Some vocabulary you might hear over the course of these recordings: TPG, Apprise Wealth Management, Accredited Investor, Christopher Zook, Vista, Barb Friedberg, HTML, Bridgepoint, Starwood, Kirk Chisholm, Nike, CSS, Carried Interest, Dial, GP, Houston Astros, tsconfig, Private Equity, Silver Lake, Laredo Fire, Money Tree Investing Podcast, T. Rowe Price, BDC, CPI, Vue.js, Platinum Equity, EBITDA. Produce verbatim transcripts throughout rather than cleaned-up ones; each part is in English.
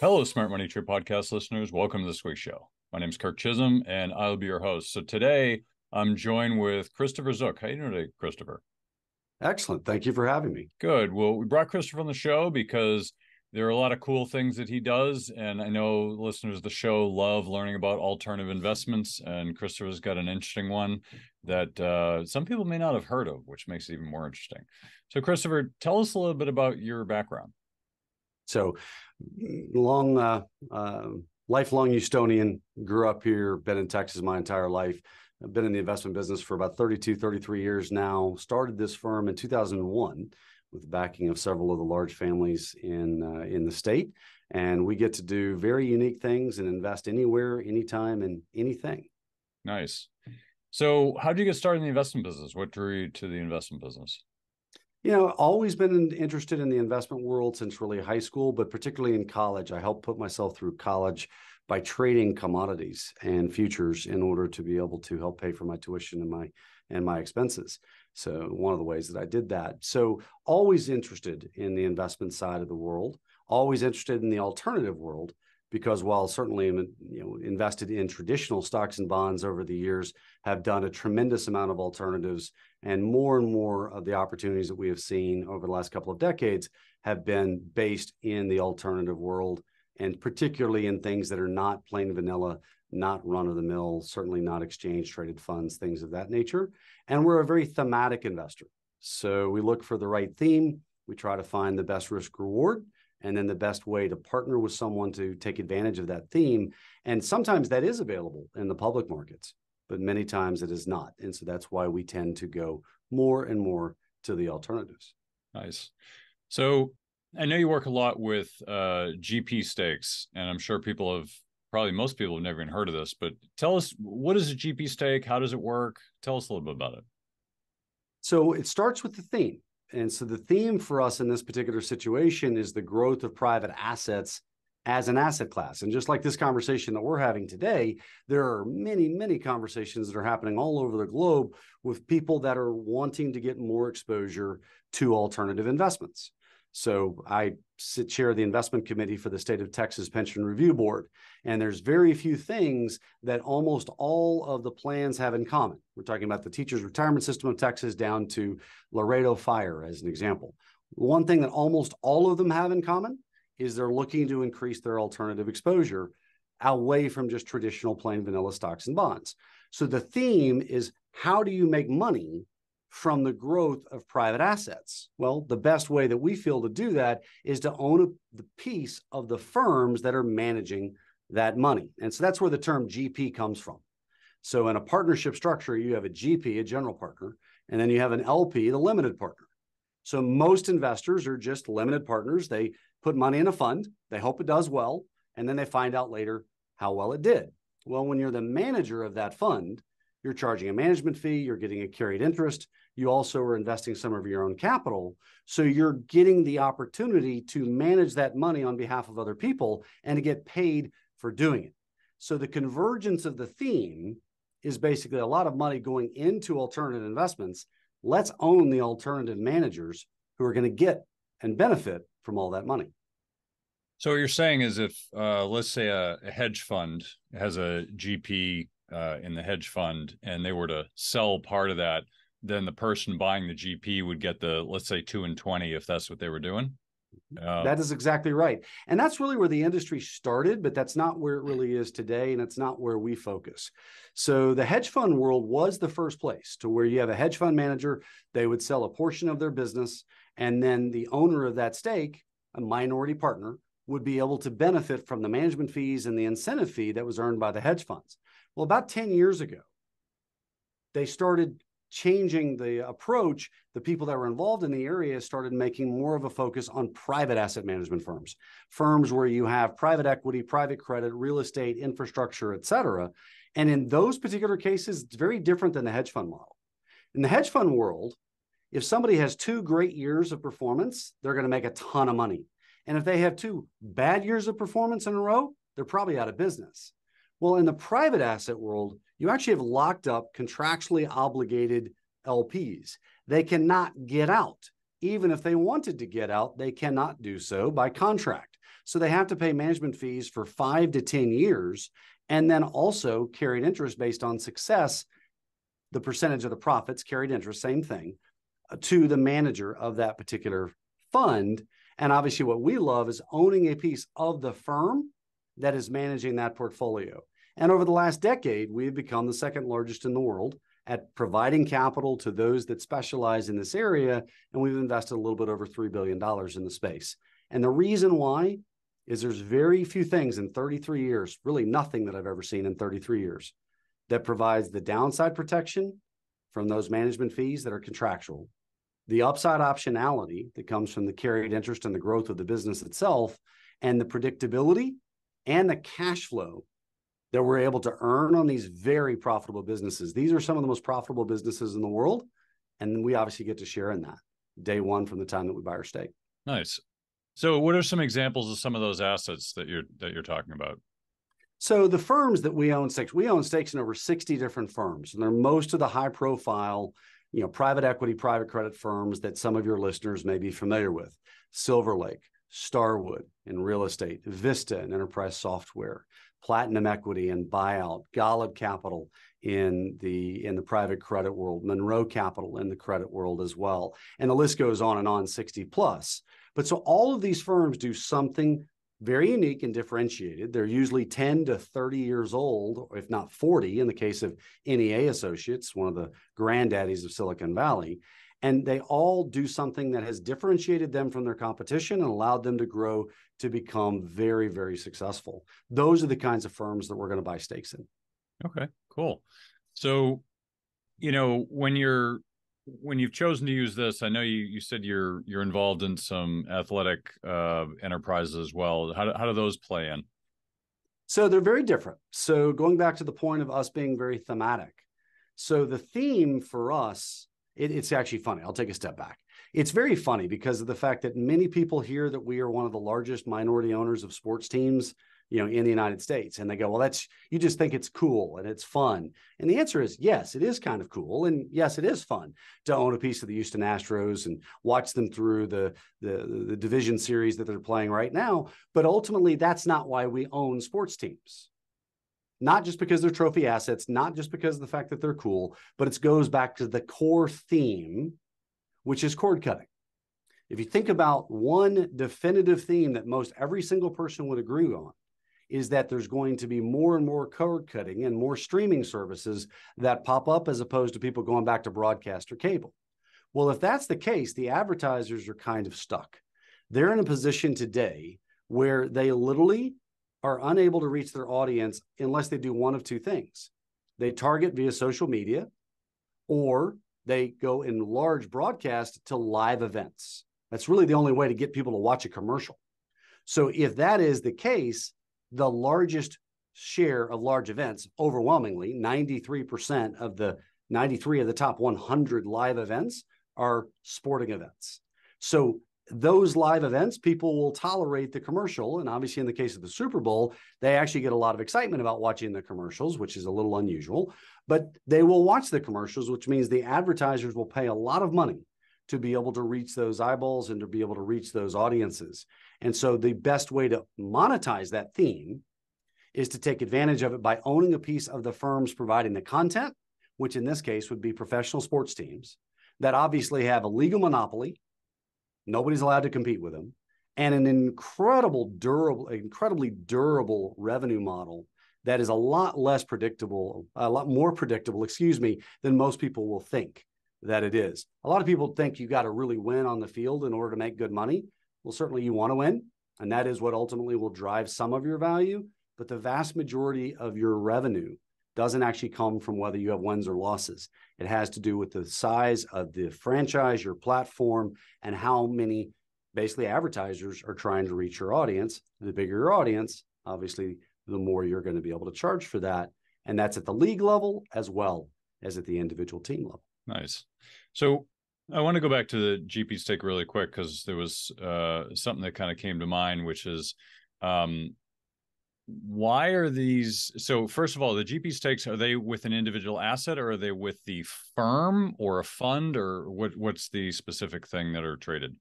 Hello, Smart Money Tree podcast listeners. Welcome to this week's show. My name is Kirk Chisholm, and I'll be your host. So today, I'm joined with Christopher Zook. How are you doing today, Christopher? Excellent. Thank you for having me. Good. Well, we brought Christopher on the show because there are a lot of cool things that he does, and I know listeners of the show love learning about alternative investments, and Christopher's got an interesting one that uh, some people may not have heard of, which makes it even more interesting. So, Christopher, tell us a little bit about your background. So, long, uh, uh, lifelong Houstonian, grew up here, been in Texas my entire life. I've been in the investment business for about thirty-two, thirty-three years now. Started this firm in two thousand one with the backing of several of the large families in uh, in the state. And we get to do very unique things and invest anywhere, anytime, and anything. Nice. So how did you get started in the investment business? What drew you to the investment business? You know, always been interested in the investment world since really high school, but particularly in college. I helped put myself through college by trading commodities and futures in order to be able to help pay for my tuition and my and my expenses. So one of the ways that I did that. So always interested in the investment side of the world, always interested in the alternative world, because while certainly, you know, invested in traditional stocks and bonds over the years, have done a tremendous amount of alternatives, and more and more of the opportunities that we have seen over the last couple of decades have been based in the alternative world, and particularly in things that are not plain vanilla, not run-of-the-mill, certainly not exchange-traded funds, things of that nature. And we're a very thematic investor. So we look for the right theme. We try to find the best risk-reward and then the best way to partner with someone to take advantage of that theme. And sometimes that is available in the public markets, but many times it is not. And so that's why we tend to go more and more to the alternatives. Nice. So I know you work a lot with uh, G P stakes, and I'm sure people have, probably most people have never even heard of this, but tell us, what is a G P stake? How does it work? Tell us a little bit about it. So it starts with the theme. And so the theme for us in this particular situation is the growth of private assets as an asset class. And just like this conversation that we're having today, there are many, many conversations that are happening all over the globe with people that are wanting to get more exposure to alternative investments. So I sit, chair the investment committee for the State of Texas Pension Review Board, and there's very few things that almost all of the plans have in common. We're talking about the Teachers Retirement System of Texas down to Laredo Fire, as an example. One thing that almost all of them have in common is they're looking to increase their alternative exposure away from just traditional plain vanilla stocks and bonds. So the theme is, how do you make money from the growth of private assets? Well, the best way that we feel to do that is to own a, the piece of the firms that are managing that money. And so that's where the term G P comes from. So in a partnership structure, you have a G P, a general partner, and then you have an L P, the limited partner. So most investors are just limited partners. They put money in a fund, they hope it does well, and then they find out later how well it did. Well, when you're the manager of that fund, you're charging a management fee, you're getting a carried interest, you also are investing some of your own capital. So you're getting the opportunity to manage that money on behalf of other people and to get paid for doing it. So the convergence of the theme is basically a lot of money going into alternative investments. Let's own the alternative managers who are going to get and benefit from all that money. So what you're saying is if, uh, let's say, a, a hedge fund has a G P Uh, in the hedge fund, and they were to sell part of that, then the person buying the G P would get the, let's say, two and twenty, if that's what they were doing. Uh, that is exactly right. And that's really where the industry started, but that's not where it really is today. And it's not where we focus. So the hedge fund world was the first place to where you have a hedge fund manager, they would sell a portion of their business. And then the owner of that stake, a minority partner, would be able to benefit from the management fees and the incentive fee that was earned by the hedge funds. Well, about ten years ago, they started changing the approach. The people that were involved in the area started making more of a focus on private asset management firms, firms where you have private equity, private credit, real estate, infrastructure, et cetera. And in those particular cases, it's very different than the hedge fund model. In the hedge fund world, if somebody has two great years of performance, they're going to make a ton of money. And if they have two bad years of performance in a row, they're probably out of business. Well, in the private asset world, you actually have locked up contractually obligated L Ps. They cannot get out. Even if they wanted to get out, they cannot do so by contract. So they have to pay management fees for five to ten years, and then also carried interest based on success, the percentage of the profits, carried interest, same thing, to the manager of that particular fund. And obviously what we love is owning a piece of the firm that is managing that portfolio. And over the last decade, we've become the second largest in the world at providing capital to those that specialize in this area. And we've invested a little bit over three billion dollars in the space. And the reason why is there's very few things in thirty-three years, really nothing that I've ever seen in thirty-three years, that provides the downside protection from those management fees that are contractual, the upside optionality that comes from the carried interest and the growth of the business itself, and the predictability and the cash flow that we're able to earn on these very profitable businesses. These are some of the most profitable businesses in the world, and we obviously get to share in that day one from the time that we buy our stake. Nice. So what are some examples of some of those assets that you're that you're talking about? So the firms that we own stakes, we own stakes in over sixty different firms, and they're most of the high profile, you know, private equity, private credit firms that some of your listeners may be familiar with. Silver Lake, Starwood in real estate, Vista in enterprise software, Platinum Equity and buyout, Golub Capital in the in the private credit world, Monroe Capital in the credit world as well. And the list goes on and on, sixty plus. But so all of these firms do something very unique and differentiated. They're usually ten to thirty years old, if not forty, in the case of N E A Associates, one of the granddaddies of Silicon Valley. And they all do something that has differentiated them from their competition and allowed them to grow to become very, very successful. Those are the kinds of firms that we're going to buy stakes in. Okay, cool. So, you know, when you're when you've chosen to use this, I know you you said you're you're involved in some athletic uh, enterprises as well. How do, how do those play in? So they're very different. So going back to the point of us being very thematic. So the theme for us, It, it's actually funny. I'll take a step back. It's very funny because of the fact that many people hear that we are one of the largest minority owners of sports teams, you know, in the United States. And they go, well, that's, you just think it's cool and it's fun. And the answer is, yes, it is kind of cool. And yes, it is fun to own a piece of the Houston Astros and watch them through the, the, the division series that they're playing right now. But ultimately, that's not why we own sports teams. Not just because they're trophy assets, not just because of the fact that they're cool, but it goes back to the core theme, which is cord cutting. If you think about one definitive theme that most every single person would agree on, is that there's going to be more and more cord cutting and more streaming services that pop up as opposed to people going back to broadcast or cable. Well, if that's the case, the advertisers are kind of stuck. They're in a position today where they literally are unable to reach their audience unless they do one of two things. They target via social media, or they go in large broadcast to live events. That's really the only way to get people to watch a commercial. So if that is the case, the largest share of large events, overwhelmingly, ninety-three percent of the ninety-three of the top one hundred live events are sporting events. So those live events, people will tolerate the commercial. And obviously in the case of the Super Bowl, they actually get a lot of excitement about watching the commercials, which is a little unusual, but they will watch the commercials, which means the advertisers will pay a lot of money to be able to reach those eyeballs and to be able to reach those audiences. And so the best way to monetize that theme is to take advantage of it by owning a piece of the firms providing the content, which in this case would be professional sports teams that obviously have a legal monopoly. Nobody's allowed to compete with them, and an incredible durable, incredibly durable revenue model that is a lot less predictable, a lot more predictable, excuse me, than most people will think that it is. A lot of people think you got to really win on the field in order to make good money. Well, certainly you want to win, and that is what ultimately will drive some of your value, but the vast majority of your revenue doesn't actually come from whether you have wins or losses. It has to do with the size of the franchise, your platform, and how many basically advertisers are trying to reach your audience. The bigger your audience, obviously, the more you're going to be able to charge for that. And that's at the league level as well as at the individual team level. Nice. So I want to go back to the G P stake really quick because there was uh, something that kind of came to mind, which is um, why are these? So first of all, the G P stakes, are they with an individual asset, or are they with the firm or a fund, or what? What's the specific thing that are traded?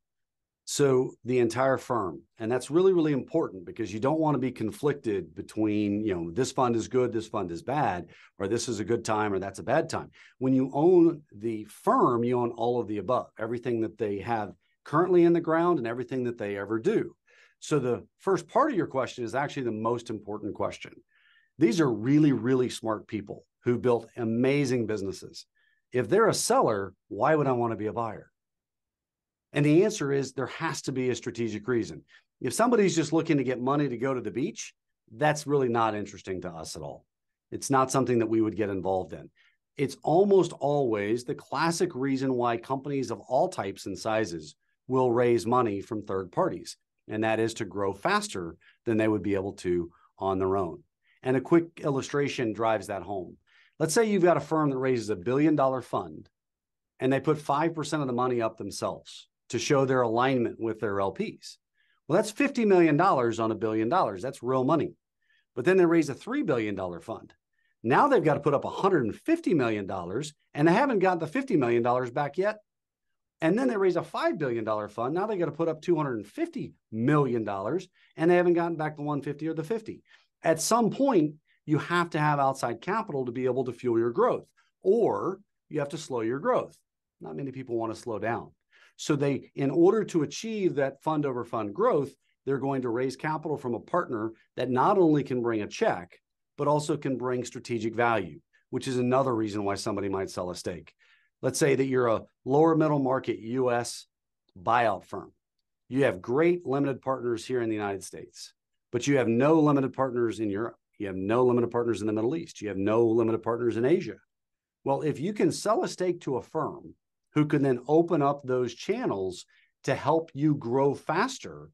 So the entire firm, and that's really, really important because you don't want to be conflicted between, you know, this fund is good, this fund is bad, or this is a good time, or that's a bad time. When you own the firm, you own all of the above, everything that they have currently in the ground and everything that they ever do. So the first part of your question is actually the most important question. These are really, really smart people who built amazing businesses. If they're a seller, why would I want to be a buyer? And the answer is there has to be a strategic reason. If somebody's just looking to get money to go to the beach, that's really not interesting to us at all. It's not something that we would get involved in. It's almost always the classic reason why companies of all types and sizes will raise money from third parties, and that is to grow faster than they would be able to on their own. And a quick illustration drives that home. Let's say you've got a firm that raises a billion dollar fund and they put five percent of the money up themselves to show their alignment with their L Ps. Well, that's fifty million dollars on a billion dollars. That's real money. But then they raise a three billion dollar fund. Now they've got to put up one hundred fifty million dollars and they haven't got the fifty million dollars back yet. And then they raise a five billion dollar fund. Now they got to put up two hundred fifty million dollars and they haven't gotten back the one hundred fifty or the fifty. At some point, you have to have outside capital to be able to fuel your growth, or you have to slow your growth. Not many people want to slow down. So they, in order to achieve that fund over fund growth, they're going to raise capital from a partner that not only can bring a check, but also can bring strategic value, which is another reason why somebody might sell a stake. Let's say that you're a lower middle market U S buyout firm. You have great limited partners here in the United States, but you have no limited partners in Europe. You have no limited partners in the Middle East. You have no limited partners in Asia. Well, if you can sell a stake to a firm who can then open up those channels to help you grow faster,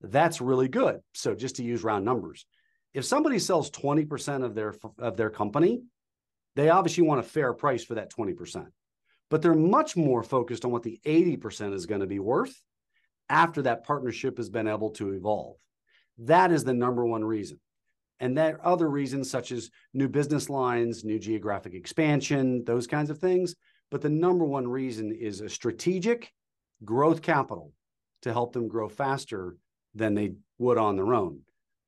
that's really good. So just to use round numbers, if somebody sells twenty percent of their, of their company, they obviously want a fair price for that twenty percent, but they're much more focused on what the eighty percent is going to be worth after that partnership has been able to evolve. That is the number one reason. And there are other reasons such as new business lines, new geographic expansion, those kinds of things. But the number one reason is a strategic growth capital to help them grow faster than they would on their own.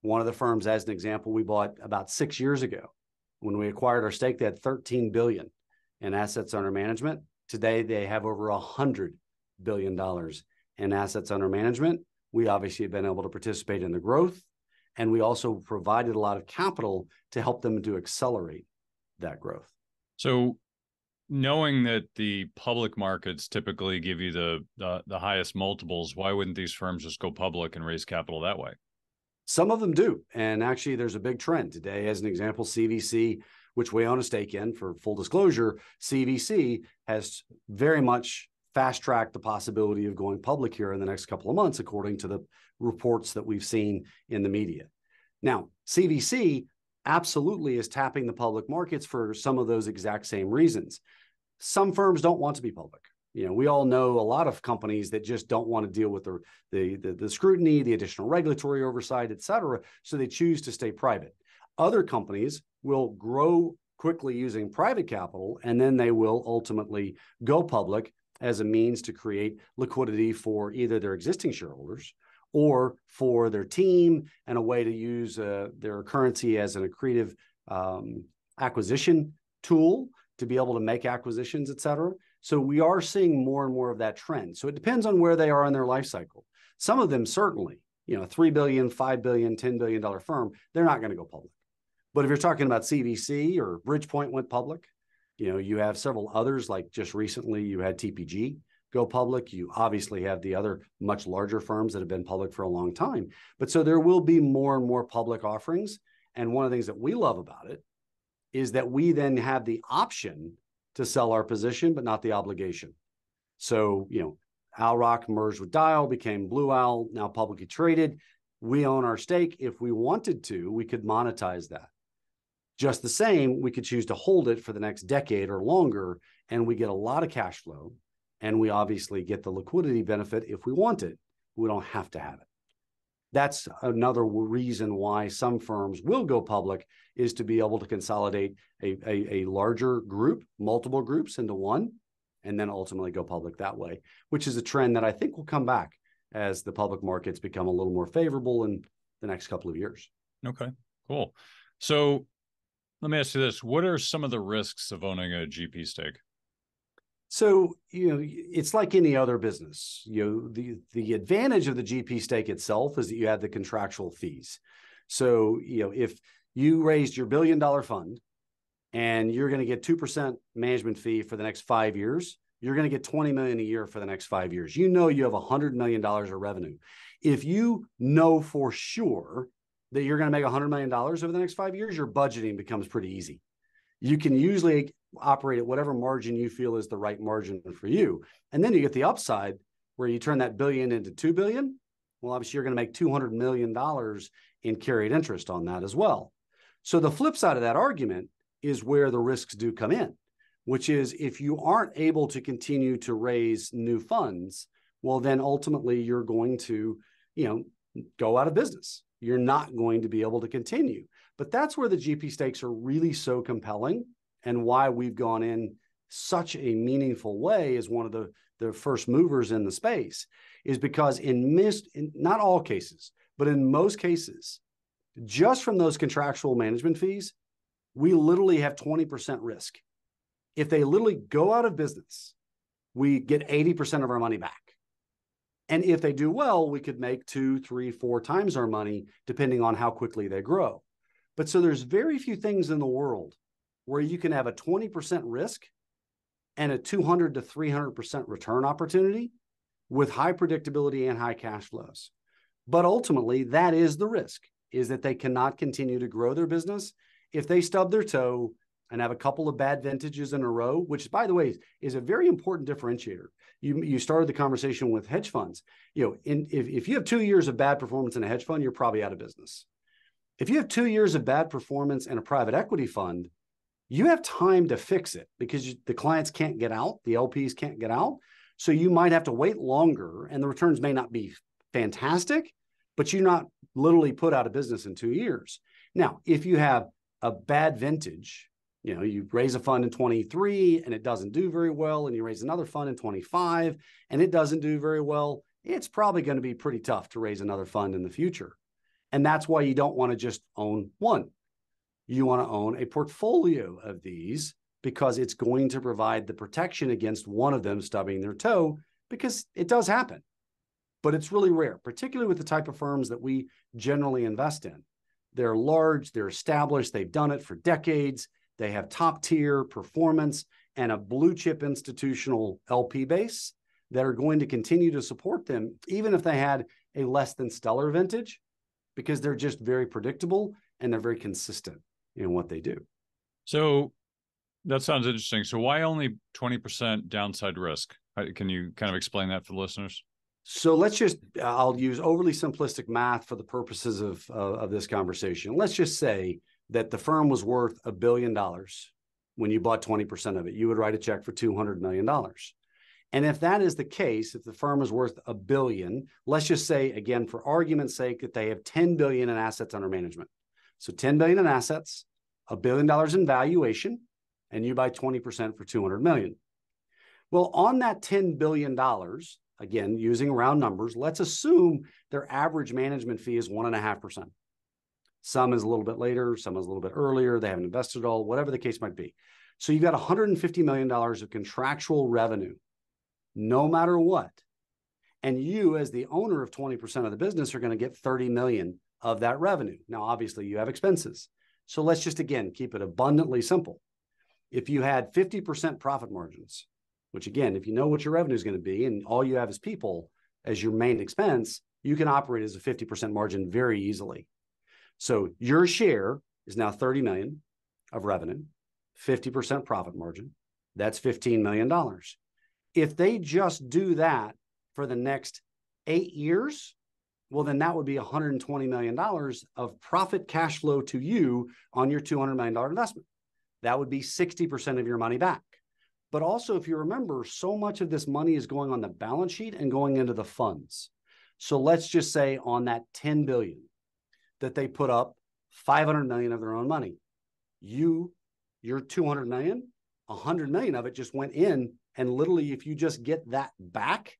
One of the firms, as an example, we bought about six years ago. When we acquired our stake, they had thirteen billion dollars in assets under management. Today, they have over one hundred billion dollars in assets under management. We obviously have been able to participate in the growth, and we also provided a lot of capital to help them to accelerate that growth. So knowing that the public markets typically give you the, the, the highest multiples, why wouldn't these firms just go public and raise capital that way? Some of them do. And actually, there's a big trend today. As an example, C V C, which we own a stake in, for full disclosure, C V C has very much fast-track the possibility of going public here in the next couple of months, according to the reports that we've seen in the media. Now, C V C absolutely is tapping the public markets for some of those exact same reasons. Some firms don't want to be public. You know, we all know a lot of companies that just don't want to deal with the, the, the, the scrutiny, the additional regulatory oversight, et cetera, so they choose to stay private. Other companies will grow quickly using private capital, and then they will ultimately go public as a means to create liquidity for either their existing shareholders or for their team, and a way to use uh, their currency as an accretive um, acquisition tool to be able to make acquisitions, et cetera. So we are seeing more and more of that trend. So it depends on where they are in their life cycle. Some of them certainly, you know, three billion dollars, five billion dollars, ten billion dollars firm, they're not going to go public. But if you're talking about C V C or Bridgepoint went public, you know, you have several others, like just recently you had T P G go public. You obviously have the other much larger firms that have been public for a long time. But so there will be more and more public offerings. And one of the things that we love about it is that we then have the option to sell our position, but not the obligation. So, you know, AlRock merged with Dial, became Blue Owl, now publicly traded. We own our stake. If we wanted to, we could monetize that. Just the same, we could choose to hold it for the next decade or longer, and we get a lot of cash flow, and we obviously get the liquidity benefit if we want it. We don't have to have it. That's another reason why some firms will go public, is to be able to consolidate a, a, a larger group, multiple groups into one, and then ultimately go public that way, which is a trend that I think will come back as the public markets become a little more favorable in the next couple of years. Okay, cool. So let me ask you this. What are some of the risks of owning a G P stake? So, you know, it's like any other business. You know, the, the advantage of the G P stake itself is that you have the contractual fees. So, you know, if you raised your billion dollar fund and you're going to get two percent management fee for the next five years, you're going to get twenty million dollars a year for the next five years. You know, you have one hundred million dollars of revenue. If you know for sure that you're going to make one hundred million dollars over the next five years, your budgeting becomes pretty easy. You can usually operate at whatever margin you feel is the right margin for you. And then you get the upside where you turn that billion into two billion dollars. Well, obviously you're going to make two hundred million dollars in carried interest on that as well. So the flip side of that argument is where the risks do come in, which is if you aren't able to continue to raise new funds, well, then ultimately you're going to, you know, go out of business. You're not going to be able to continue. But that's where the G P stakes are really so compelling, and why we've gone in such a meaningful way as one of the, the first movers in the space, is because in, missed, in not all cases, but in most cases, just from those contractual management fees, we literally have twenty percent risk. If they literally go out of business, we get eighty percent of our money back. And if they do well, we could make two, three, four times our money, depending on how quickly they grow. But so there's very few things in the world where you can have a twenty percent risk and a two hundred to three hundred percent return opportunity with high predictability and high cash flows. But ultimately, that is the risk, is that they cannot continue to grow their business. If they stub their toe and have a couple of bad vintages in a row, which, by the way, is a very important differentiator. You, you started the conversation with hedge funds. You know, in, if, if you have two years of bad performance in a hedge fund, you're probably out of business. If you have two years of bad performance in a private equity fund, you have time to fix it because you, the clients can't get out, the L Ps can't get out. So you might have to wait longer, and the returns may not be fantastic, but you're not literally put out of business in two years. Now, if you have a bad vintage, you know, you raise a fund in twenty-three and it doesn't do very well, and you raise another fund in twenty-five and it doesn't do very well, it's probably going to be pretty tough to raise another fund in the future. And that's why you don't want to just own one. You want to own a portfolio of these because it's going to provide the protection against one of them stubbing their toe, because it does happen, but it's really rare, particularly with the type of firms that we generally invest in. They're large, they're established, they've done it for decades, they have top tier performance and a blue chip institutional L P base that are going to continue to support them, even if they had a less than stellar vintage, because they're just very predictable and they're very consistent in what they do. So that sounds interesting. So why only twenty percent downside risk? Can you kind of explain that for the listeners? So let's just, I'll use overly simplistic math for the purposes of, uh, of this conversation. Let's just say that the firm was worth a billion dollars when you bought twenty percent of it. You would write a check for two hundred million dollars. And if that is the case, if the firm is worth a billion, let's just say, again, for argument's sake, that they have ten billion dollars in assets under management. So ten billion dollars in assets, a billion dollars in valuation, and you buy twenty percent for two hundred million dollars. Well, on that ten billion dollars, again, using round numbers, let's assume their average management fee is one point five percent. Some is a little bit later, some is a little bit earlier, they haven't invested all, whatever the case might be. So you've got one hundred fifty million dollars of contractual revenue, no matter what. And you, as the owner of twenty percent of the business, are going to get thirty million dollars of that revenue. Now, obviously, you have expenses. So let's just, again, keep it abundantly simple. If you had fifty percent profit margins, which, again, if you know what your revenue is going to be and all you have is people as your main expense, you can operate as a fifty percent margin very easily. So your share is now thirty million dollars of revenue, fifty percent profit margin. That's fifteen million dollars. If they just do that for the next eight years, well, then that would be one hundred twenty million dollars of profit cash flow to you on your two hundred million dollars investment. That would be sixty percent of your money back. But also, if you remember, so much of this money is going on the balance sheet and going into the funds. So let's just say on that ten billion dollars that they put up five hundred million dollars of their own money. You, your two hundred million dollars, one hundred million dollars of it just went in. And literally, if you just get that back,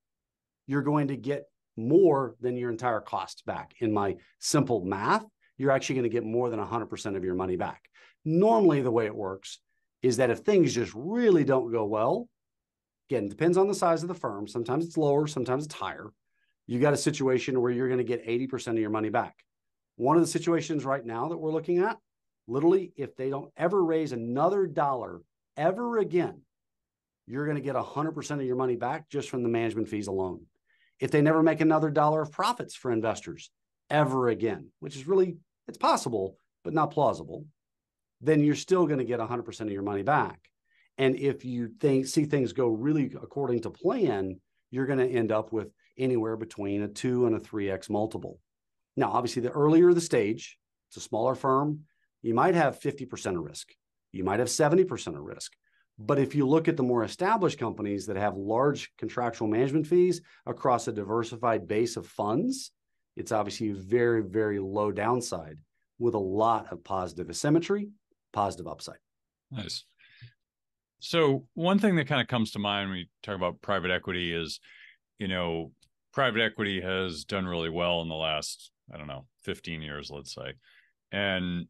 you're going to get more than your entire cost back. In my simple math, you're actually going to get more than one hundred percent of your money back. Normally, the way it works is that if things just really don't go well, again, it depends on the size of the firm. Sometimes it's lower, sometimes it's higher. You got a situation where you're going to get eighty percent of your money back. One of the situations right now that we're looking at, literally, if they don't ever raise another dollar ever again, you're going to get one hundred percent of your money back just from the management fees alone. If they never make another dollar of profits for investors ever again, which is really, it's possible, but not plausible, then you're still going to get one hundred percent of your money back. And if you think, see things go really according to plan, you're going to end up with anywhere between a two and a three X multiple. Now, obviously, the earlier the stage, it's a smaller firm, you might have fifty percent of risk. You might have seventy percent of risk. But if you look at the more established companies that have large contractual management fees across a diversified base of funds, it's obviously very, very low downside with a lot of positive asymmetry, positive upside. Nice. So one thing that kind of comes to mind when we talk about private equity is, you know, private equity has done really well in the last, I don't know, fifteen years, let's say. And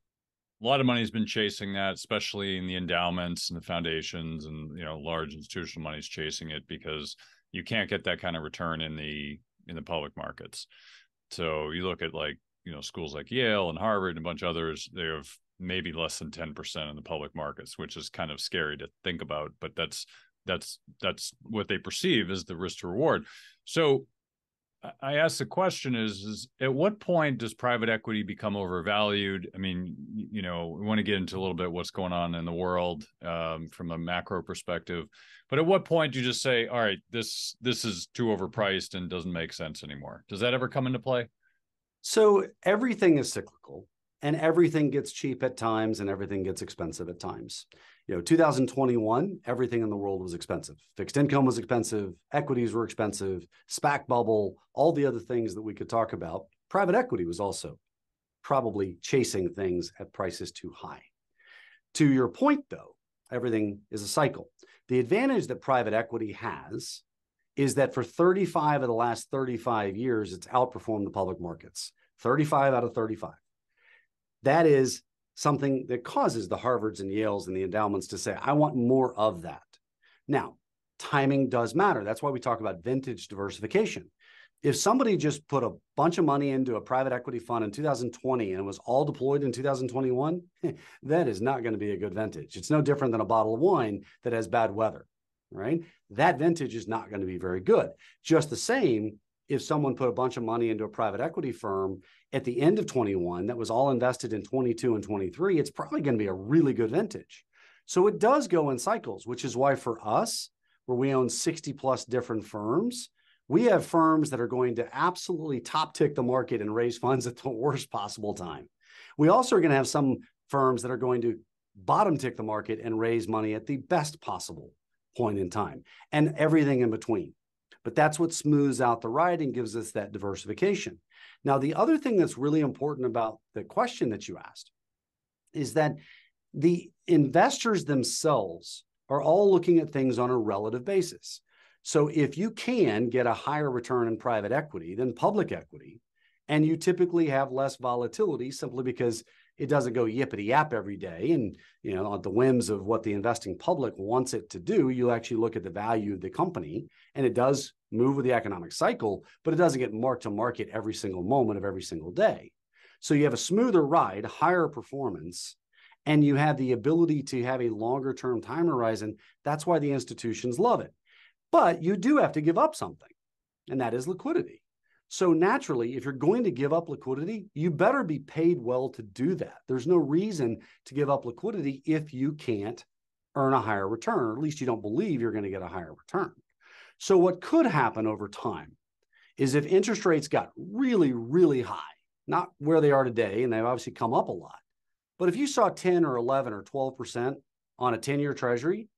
a lot of money has been chasing that, especially in the endowments and the foundations, and, you know, large institutional money is chasing it because you can't get that kind of return in the in the public markets. So you look at, like, you know, schools like Yale and Harvard and a bunch of others, they have maybe less than ten percent in the public markets, which is kind of scary to think about, but that's that's that's what they perceive as the risk to reward. So I asked the question is, is, at what point does private equity become overvalued? I mean, you know, we want to get into a little bit what's going on in the world um, from a macro perspective, but at what point do you just say, all right, this, this is too overpriced and doesn't make sense anymore? Does that ever come into play? So everything is cyclical, and everything gets cheap at times and everything gets expensive at times. You know, two thousand twenty-one, everything in the world was expensive. Fixed income was expensive. Equities were expensive. SPAC bubble, all the other things that we could talk about. Private equity was also probably chasing things at prices too high. To your point, though, everything is a cycle. The advantage that private equity has is that for thirty-five of the last thirty-five years, it's outperformed the public markets. thirty-five out of thirty-five. That is something that causes the Harvards and Yales and the endowments to say, I want more of that. Now, timing does matter. That's why we talk about vintage diversification. If somebody just put a bunch of money into a private equity fund in two thousand twenty and it was all deployed in two thousand twenty-one, that is not going to be a good vintage. It's no different than a bottle of wine that has bad weather, right? That vintage is not going to be very good. Just the same, if someone put a bunch of money into a private equity firm at the end of twenty-one that was all invested in twenty-two and twenty-three, it's probably going to be a really good vintage. So it does go in cycles, which is why for us, where we own sixty plus different firms, we have firms that are going to absolutely top tick the market and raise funds at the worst possible time. We also are going to have some firms that are going to bottom tick the market and raise money at the best possible point in time, and everything in between. But that's what smooths out the ride and gives us that diversification. Now, the other thing that's really important about the question that you asked is that the investors themselves are all looking at things on a relative basis. So if you can get a higher return in private equity than public equity, and you typically have less volatility simply because it doesn't go yippity yap every day, and, you know, on the whims of what the investing public wants it to do, you actually look at the value of the company, and it does move with the economic cycle, but it doesn't get marked to market every single moment of every single day. So you have a smoother ride, higher performance, and you have the ability to have a longer term time horizon. That's why the institutions love it. But you do have to give up something, and that is liquidity. So naturally, if you're going to give up liquidity, you better be paid well to do that. There's no reason to give up liquidity if you can't earn a higher return, or at least you don't believe you're going to get a higher return. So what could happen over time is if interest rates got really, really high, not where they are today, and they've obviously come up a lot, but if you saw ten or eleven or twelve percent on a ten-year treasury,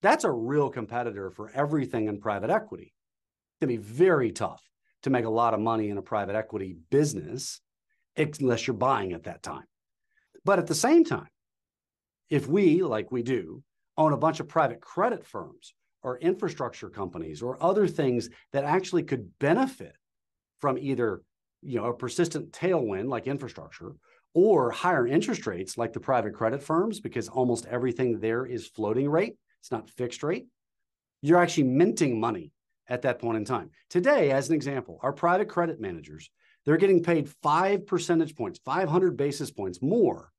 that's a real competitor for everything in private equity. It can be very tough to make a lot of money in a private equity business, unless you're buying at that time. But at the same time, if we, like we do, own a bunch of private credit firms or infrastructure companies or other things that actually could benefit from either, you know, a persistent tailwind like infrastructure or higher interest rates like the private credit firms, because almost everything there is floating rate. It's not fixed rate. You're actually minting money at that point in time. Today, as an example, our private credit managers, they're getting paid five percentage points, five hundred basis points more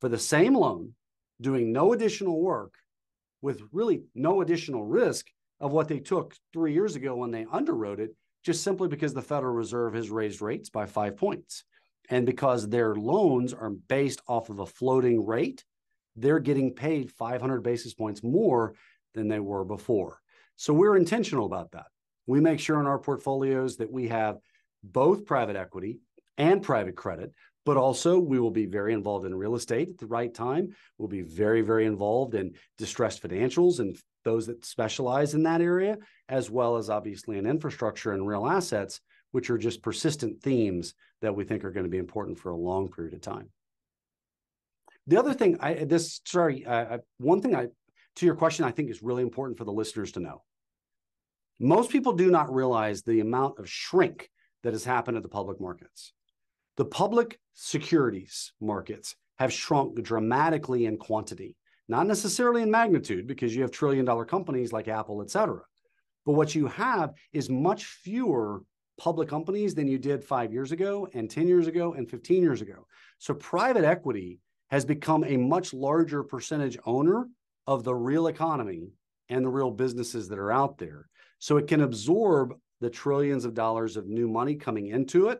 for the same loan, doing no additional work with really no additional risk of what they took three years ago when they underwrote it, just simply because the Federal Reserve has raised rates by five points. And because their loans are based off of a floating rate, they're getting paid five hundred basis points more than they were before. So we're intentional about that. We make sure in our portfolios that we have both private equity and private credit, but also we will be very involved in real estate at the right time. We'll be very, very involved in distressed financials and those that specialize in that area, as well as obviously in infrastructure and real assets, which are just persistent themes that we think are going to be important for a long period of time. The other thing, I, this, sorry, I, I, one thing I, to your question, I think is really important for the listeners to know. Most people do not realize the amount of shrink that has happened at the public markets. The public securities markets have shrunk dramatically in quantity, not necessarily in magnitude, because you have trillion dollar companies like Apple, et cetera. But what you have is much fewer public companies than you did five years ago and ten years ago and fifteen years ago. So private equity has become a much larger percentage owner of the real economy and the real businesses that are out there. So it can absorb the trillions of dollars of new money coming into it,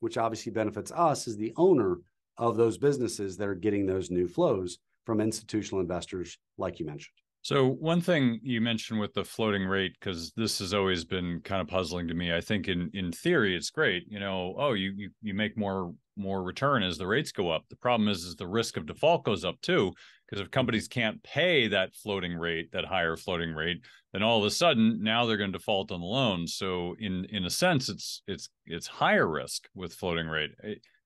which obviously benefits us as the owner of those businesses that are getting those new flows from institutional investors, like you mentioned. So one thing you mentioned with the floating rate, because this has always been kind of puzzling to me. I think in in theory, it's great. You know, oh, you you, you make more more return as the rates go up. The problem is, is the risk of default goes up too, because if companies can't pay that floating rate, that higher floating rate, then all of a sudden now they're going to default on the loan. So in in a sense, it's it's it's higher risk with floating rate.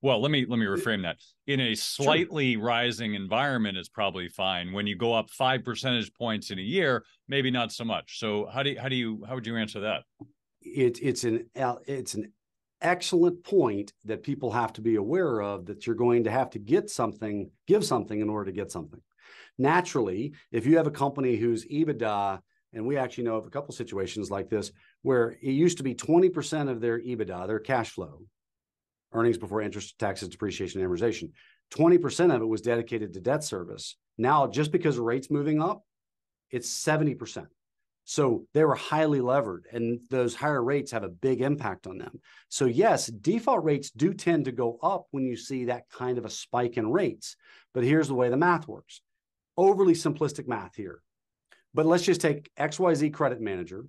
Well, let me let me reframe that. In a slightly sure. rising environment is probably fine. When you go up five percentage points in a year, maybe not so much. So how do you, how do you how would you answer that? It, it's an it's an excellent point that people have to be aware of, that you're going to have to get something, give something in order to get something. Naturally, if you have a company whose EBITDA, and we actually know of a couple situations like this, where it used to be twenty percent of their EBITDA, their cash flow, earnings before interest, taxes, depreciation, and amortization, twenty percent of it was dedicated to debt service. Now, just because rates moving up, it's seventy percent. So they were highly levered, and those higher rates have a big impact on them. So yes, default rates do tend to go up when you see that kind of a spike in rates. But here's the way the math works. Overly simplistic math here. But let's just take X Y Z Credit Manager,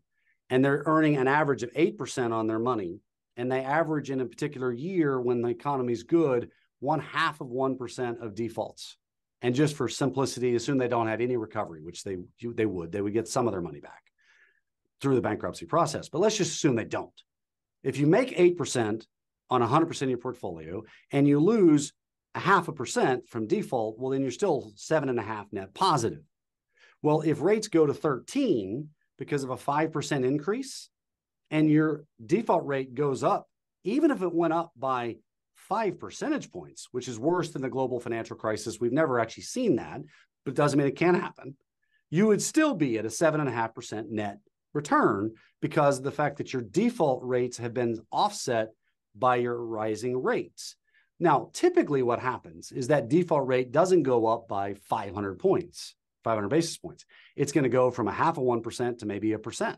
and they're earning an average of eight percent on their money. And they average in a particular year when the economy's good, one half of one percent of defaults. And just for simplicity, assume they don't have any recovery, which they, they would. They would get some of their money back through the bankruptcy process. But let's just assume they don't. If you make eight percent on one hundred percent of your portfolio and you lose a half a percent from default, well, then you're still seven and a half net positive. Well, if rates go to thirteen because of a five percent increase, and your default rate goes up, even if it went up by five percentage points, which is worse than the global financial crisis. We've never actually seen that, but it doesn't mean it can't happen. You would still be at a seven and a half percent net return because of the fact that your default rates have been offset by your rising rates. Now, typically what happens is that default rate doesn't go up by five hundred points, five hundred basis points. It's going to go from a half of one percent to maybe a percent,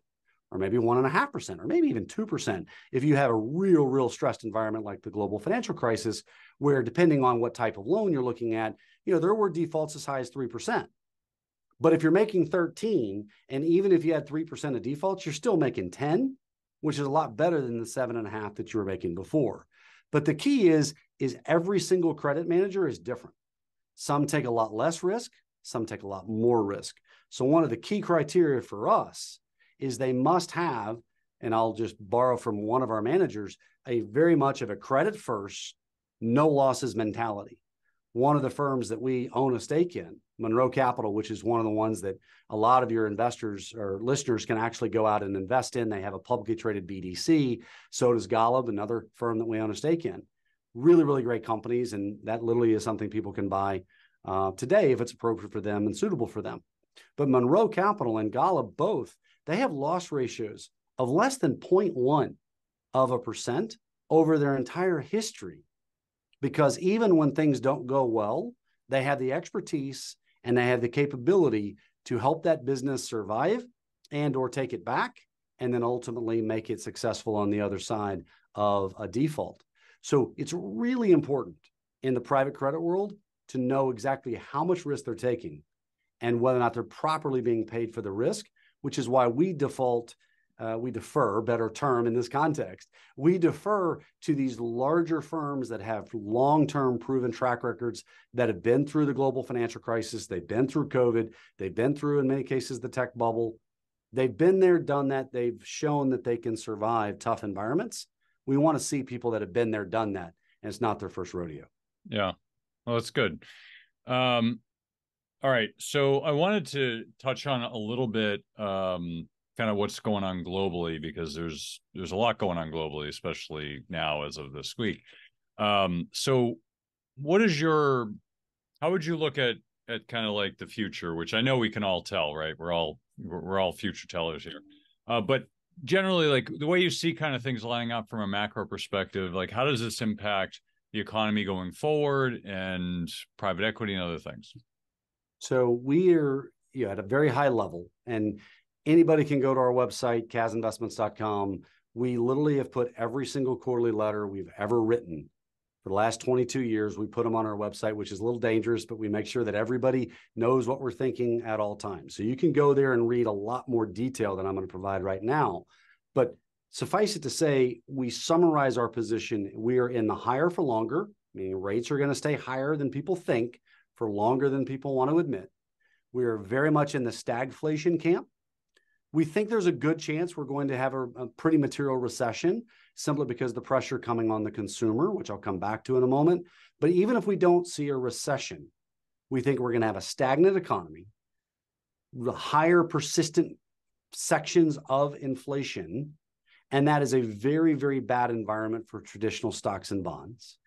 or maybe one and a half percent, or maybe even two percent, if you have a real, real stressed environment like the global financial crisis, where depending on what type of loan you're looking at, you know, there were defaults as high as three percent. But if you're making thirteen, and even if you had three percent of defaults, you're still making ten, which is a lot better than the seven and a half that you were making before. But the key is, is every single credit manager is different. Some take a lot less risk, some take a lot more risk. So one of the key criteria for us is they must have, and I'll just borrow from one of our managers, a very much of a credit first, no losses mentality. One of the firms that we own a stake in, Monroe Capital, which is one of the ones that a lot of your investors or listeners can actually go out and invest in. They have a publicly traded B D C. So does Golub, another firm that we own a stake in. Really, really great companies. And that literally is something people can buy uh, today if it's appropriate for them and suitable for them. But Monroe Capital and Golub both, they have loss ratios of less than zero point one of a percent over their entire history. Because even when things don't go well, they have the expertise and they have the capability to help that business survive and or take it back and then ultimately make it successful on the other side of a default. So it's really important in the private credit world to know exactly how much risk they're taking and whether or not they're properly being paid for the risk, which is why we default, uh, we defer, better term in this context, we defer to these larger firms that have long-term proven track records that have been through the global financial crisis, they've been through COVID, they've been through, in many cases, the tech bubble. They've been there, done that. They've shown that they can survive tough environments. We want to see people that have been there, done that, and it's not their first rodeo. Yeah, well, that's good. Um, all right, so I wanted to touch on a little bit um, kind of what's going on globally, because there's there's a lot going on globally, especially now as of this week. Um, so what is your, how would you look at at kind of like the future, which I know we can all tell, right? We're all, we're all future tellers here, uh, but generally, like the way you see kind of things lining up from a macro perspective, like how does this impact the economy going forward and private equity and other things? So we're you know, at a very high level, and anybody can go to our website, C A S investments dot com. We literally have put every single quarterly letter we've ever written for the last twenty-two years. We put them on our website, which is a little dangerous, but we make sure that everybody knows what we're thinking at all times. So you can go there and read a lot more detail than I'm going to provide right now. But suffice it to say, we summarize our position. We are in the higher for longer, meaning rates are going to stay higher than people think for longer than people want to admit. We are very much in the stagflation camp. We think there's a good chance we're going to have a, a pretty material recession, simply because the pressure coming on the consumer, which I'll come back to in a moment. But even if we don't see a recession, we think we're going to have a stagnant economy, the higher persistent sections of inflation, and that is a very, very bad environment for traditional stocks and bonds.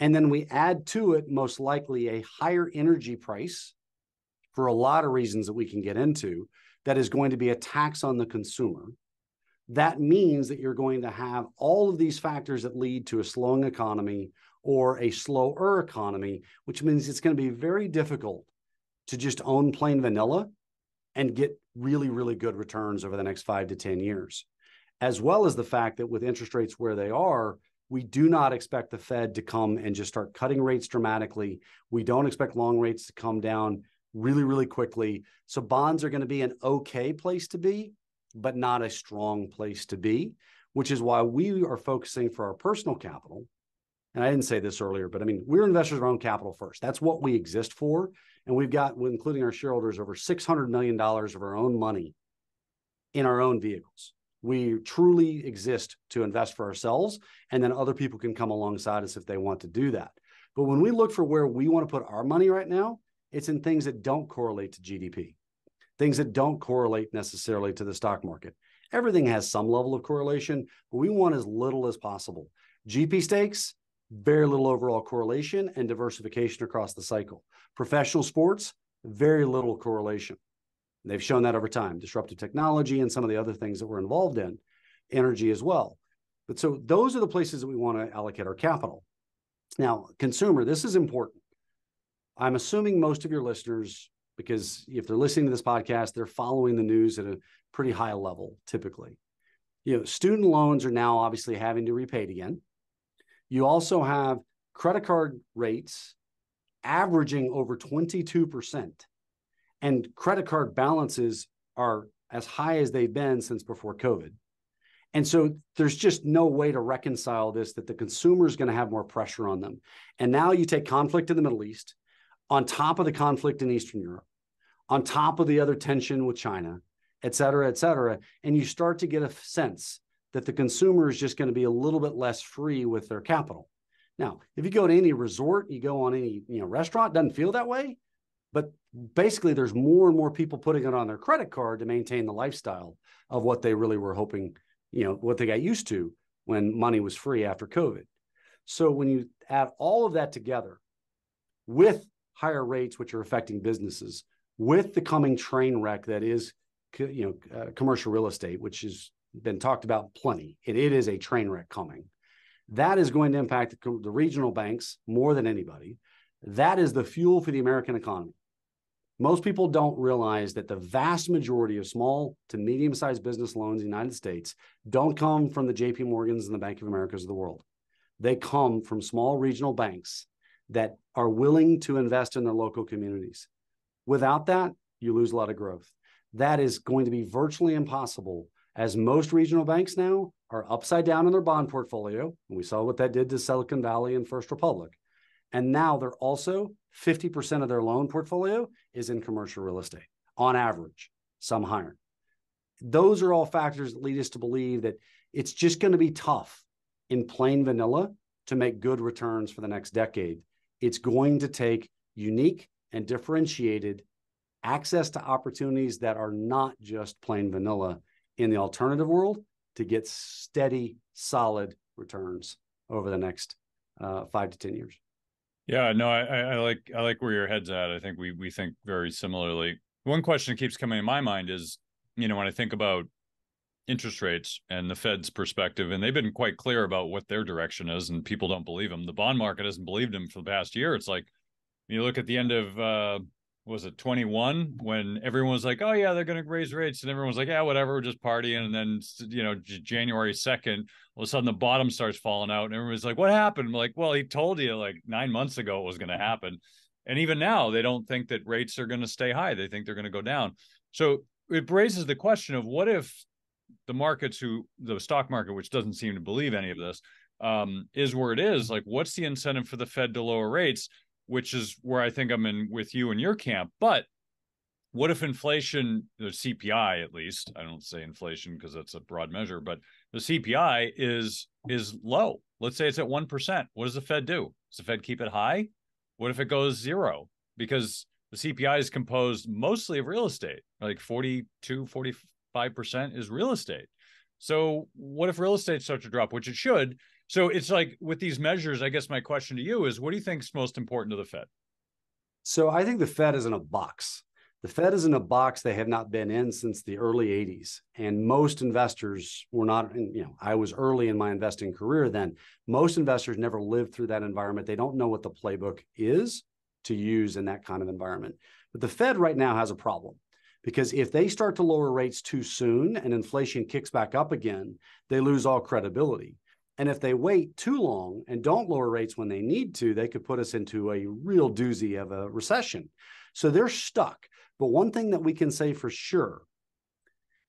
And then we add to it most likely a higher energy price for a lot of reasons that we can get into, that is going to be a tax on the consumer. That means that you're going to have all of these factors that lead to a slowing economy or a slower economy, which means it's going to be very difficult to just own plain vanilla and get really, really good returns over the next five to ten years, as well as the fact that with interest rates where they are, we do not expect the Fed to come and just start cutting rates dramatically. We don't expect long rates to come down really, really quickly. So bonds are going to be an okay place to be, but not a strong place to be, which is why we are focusing for our personal capital. And I didn't say this earlier, but I mean, we're investors of our own capital first. That's what we exist for. And we've got, including our shareholders, over six hundred million dollars of our own money in our own vehicles. We truly exist to invest for ourselves, and then other people can come alongside us if they want to do that. But when we look for where we want to put our money right now, it's in things that don't correlate to G D P, things that don't correlate necessarily to the stock market. Everything has some level of correlation, but we want as little as possible. G P stakes, very little overall correlation and diversification across the cycle. Professional sports, very little correlation. They've shown that over time, disruptive technology and some of the other things that we're involved in, energy as well. But so those are the places that we want to allocate our capital. Now, consumer, this is important. I'm assuming most of your listeners, because if they're listening to this podcast, they're following the news at a pretty high level, typically. You know, student loans are now obviously having to be repaid again. You also have credit card rates averaging over twenty-two percent, and credit card balances are as high as they've been since before COVID. And so there's just no way to reconcile this, that the consumer is going to have more pressure on them. And now you take conflict in the Middle East, on top of the conflict in Eastern Europe, on top of the other tension with China, et cetera, et cetera, and you start to get a sense that the consumer is just going to be a little bit less free with their capital. Now, if you go to any resort, you go on any you know, restaurant, it doesn't feel that way, But basically, there's more and more people putting it on their credit card to maintain the lifestyle of what they really were hoping, you know, what they got used to when money was free after COVID. So when you add all of that together with higher rates, which are affecting businesses, with the coming train wreck that is, you know, uh, commercial real estate, which has been talked about plenty, it, it is a train wreck coming. That is going to impact the, the regional banks more than anybody. That is the fuel for the American economy. Most people don't realize that the vast majority of small to medium-sized business loans in the United States don't come from the J P Morgans and the Bank of Americas of the world. They come from small regional banks that are willing to invest in their local communities. Without that, you lose a lot of growth. That is going to be virtually impossible, as most regional banks now are upside down in their bond portfolio. And we saw what that did to Silicon Valley and First Republic. And now they're also fifty percent of their loan portfolio is in commercial real estate, on average, some higher. Those are all factors that lead us to believe that it's just going to be tough in plain vanilla to make good returns for the next decade. It's going to take unique and differentiated access to opportunities that are not just plain vanilla in the alternative world to get steady, solid returns over the next uh, five to ten years. Yeah, no, I, I like I like where your head's at. I think we we think very similarly. One question that keeps coming to my mind is, you know, when I think about interest rates and the Fed's perspective, and they've been quite clear about what their direction is, and people don't believe them. The bond market hasn't believed them for the past year. It's like, you look at the end of, uh, was it twenty-one, when everyone was like, oh yeah, they're going to raise rates. And everyone was like, yeah, whatever, we're just partying. And then, you know, January second, all of a sudden the bottom starts falling out. And everyone's like, what happened? I'm like, well, he told you like nine months ago it was going to happen. And even now they don't think that rates are going to stay high. They think they're going to go down. So it raises the question of what if the markets who, the stock market, which doesn't seem to believe any of this, um, is where it is. Like, what's the incentive for the Fed to lower rates? Which is where I think I'm in with you in your camp. But what if inflation, the C P I at least, I don't say inflation because that's a broad measure, but the C P I is is low. Let's say it's at one percent. What does the Fed do? Does the Fed keep it high? What if it goes zero? Because the C P I is composed mostly of real estate, like forty-two, forty-five percent is real estate. So what if real estate starts to drop, which it should? So it's like with these measures, I guess my question to you is, what do you think is most important to the Fed? So I think the Fed is in a box. The Fed is in a box they have not been in since the early eighties. And most investors were not, in, you know, I was early in my investing career then. Most investors never lived through that environment. They don't know what the playbook is to use in that kind of environment. But the Fed right now has a problem. Because if they start to lower rates too soon and inflation kicks back up again, they lose all credibility. And if they wait too long and don't lower rates when they need to, they could put us into a real doozy of a recession. So they're stuck. But one thing that we can say for sure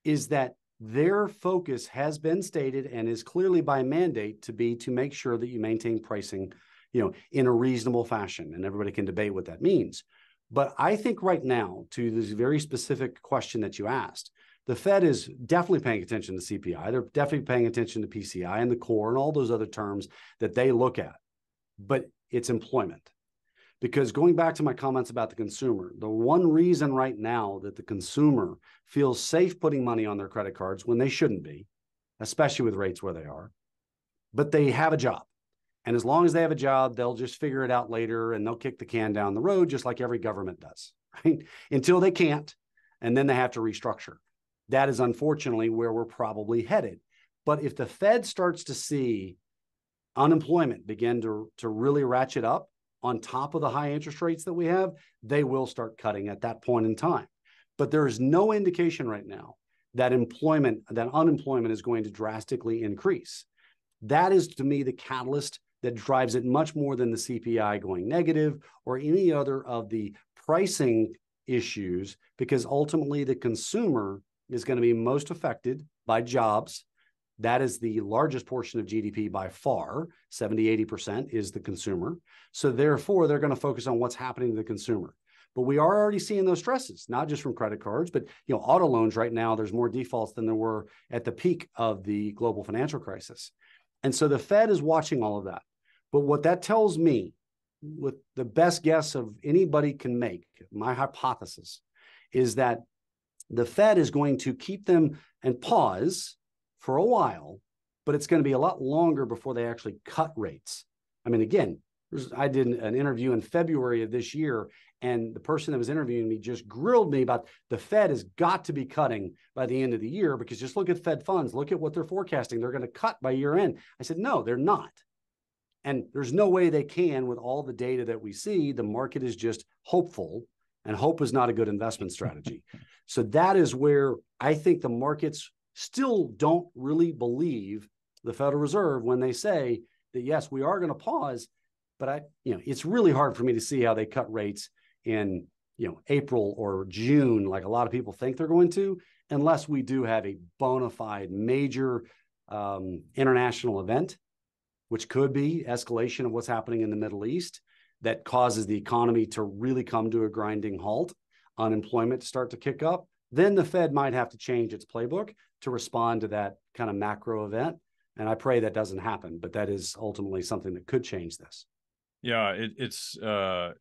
is that their focus has been stated and is clearly by mandate to be to make sure that you maintain pricing, you know, in a reasonable fashion. And everybody can debate what that means. But I think right now, to this very specific question that you asked, the Fed is definitely paying attention to C P I. They're definitely paying attention to P C I and the core and all those other terms that they look at. But it's employment. Because going back to my comments about the consumer, the one reason right now that the consumer feels safe putting money on their credit cards when they shouldn't be, especially with rates where they are, but they have a job. And as long as they have a job, they'll just figure it out later and they'll kick the can down the road just like every government does, right? Until they can't, and then they have to restructure. That is unfortunately where we're probably headed. But if the Fed starts to see unemployment begin to, to really ratchet up on top of the high interest rates that we have, they will start cutting at that point in time. But there is no indication right now that employment, that unemployment is going to drastically increase. That is, to me, the catalyst that drives it much more than the C P I going negative or any other of the pricing issues, because ultimately the consumer is going to be most affected by jobs. That is the largest portion of G D P by far. seventy, eighty percent is the consumer. So therefore, they're going to focus on what's happening to the consumer. But we are already seeing those stresses, not just from credit cards, but you know, auto loans right now, there's more defaults than there were at the peak of the global financial crisis. And so the Fed is watching all of that. But what that tells me with the best guess of anybody can make, my hypothesis is that the Fed is going to keep them and pause for a while, but it's going to be a lot longer before they actually cut rates. I mean, again, I did an interview in February of this year, and the person that was interviewing me just grilled me about the Fed has got to be cutting by the end of the year, because just look at Fed funds, look at what they're forecasting. They're going to cut by year end. I said, no, they're not. And there's no way they can with all the data that we see. The market is just hopeful, and hope is not a good investment strategy. So that is where I think the markets still don't really believe the Federal Reserve when they say that, yes, we are going to pause. But I, you know, it's really hard for me to see how they cut rates in, you know, April or June, like a lot of people think they're going to, unless we do have a bona fide major um, international event, which could be escalation of what's happening in the Middle East that causes the economy to really come to a grinding halt, unemployment to start to kick up. Then the Fed might have to change its playbook to respond to that kind of macro event. And I pray that doesn't happen, but that is ultimately something that could change this. Yeah, it, it's uh,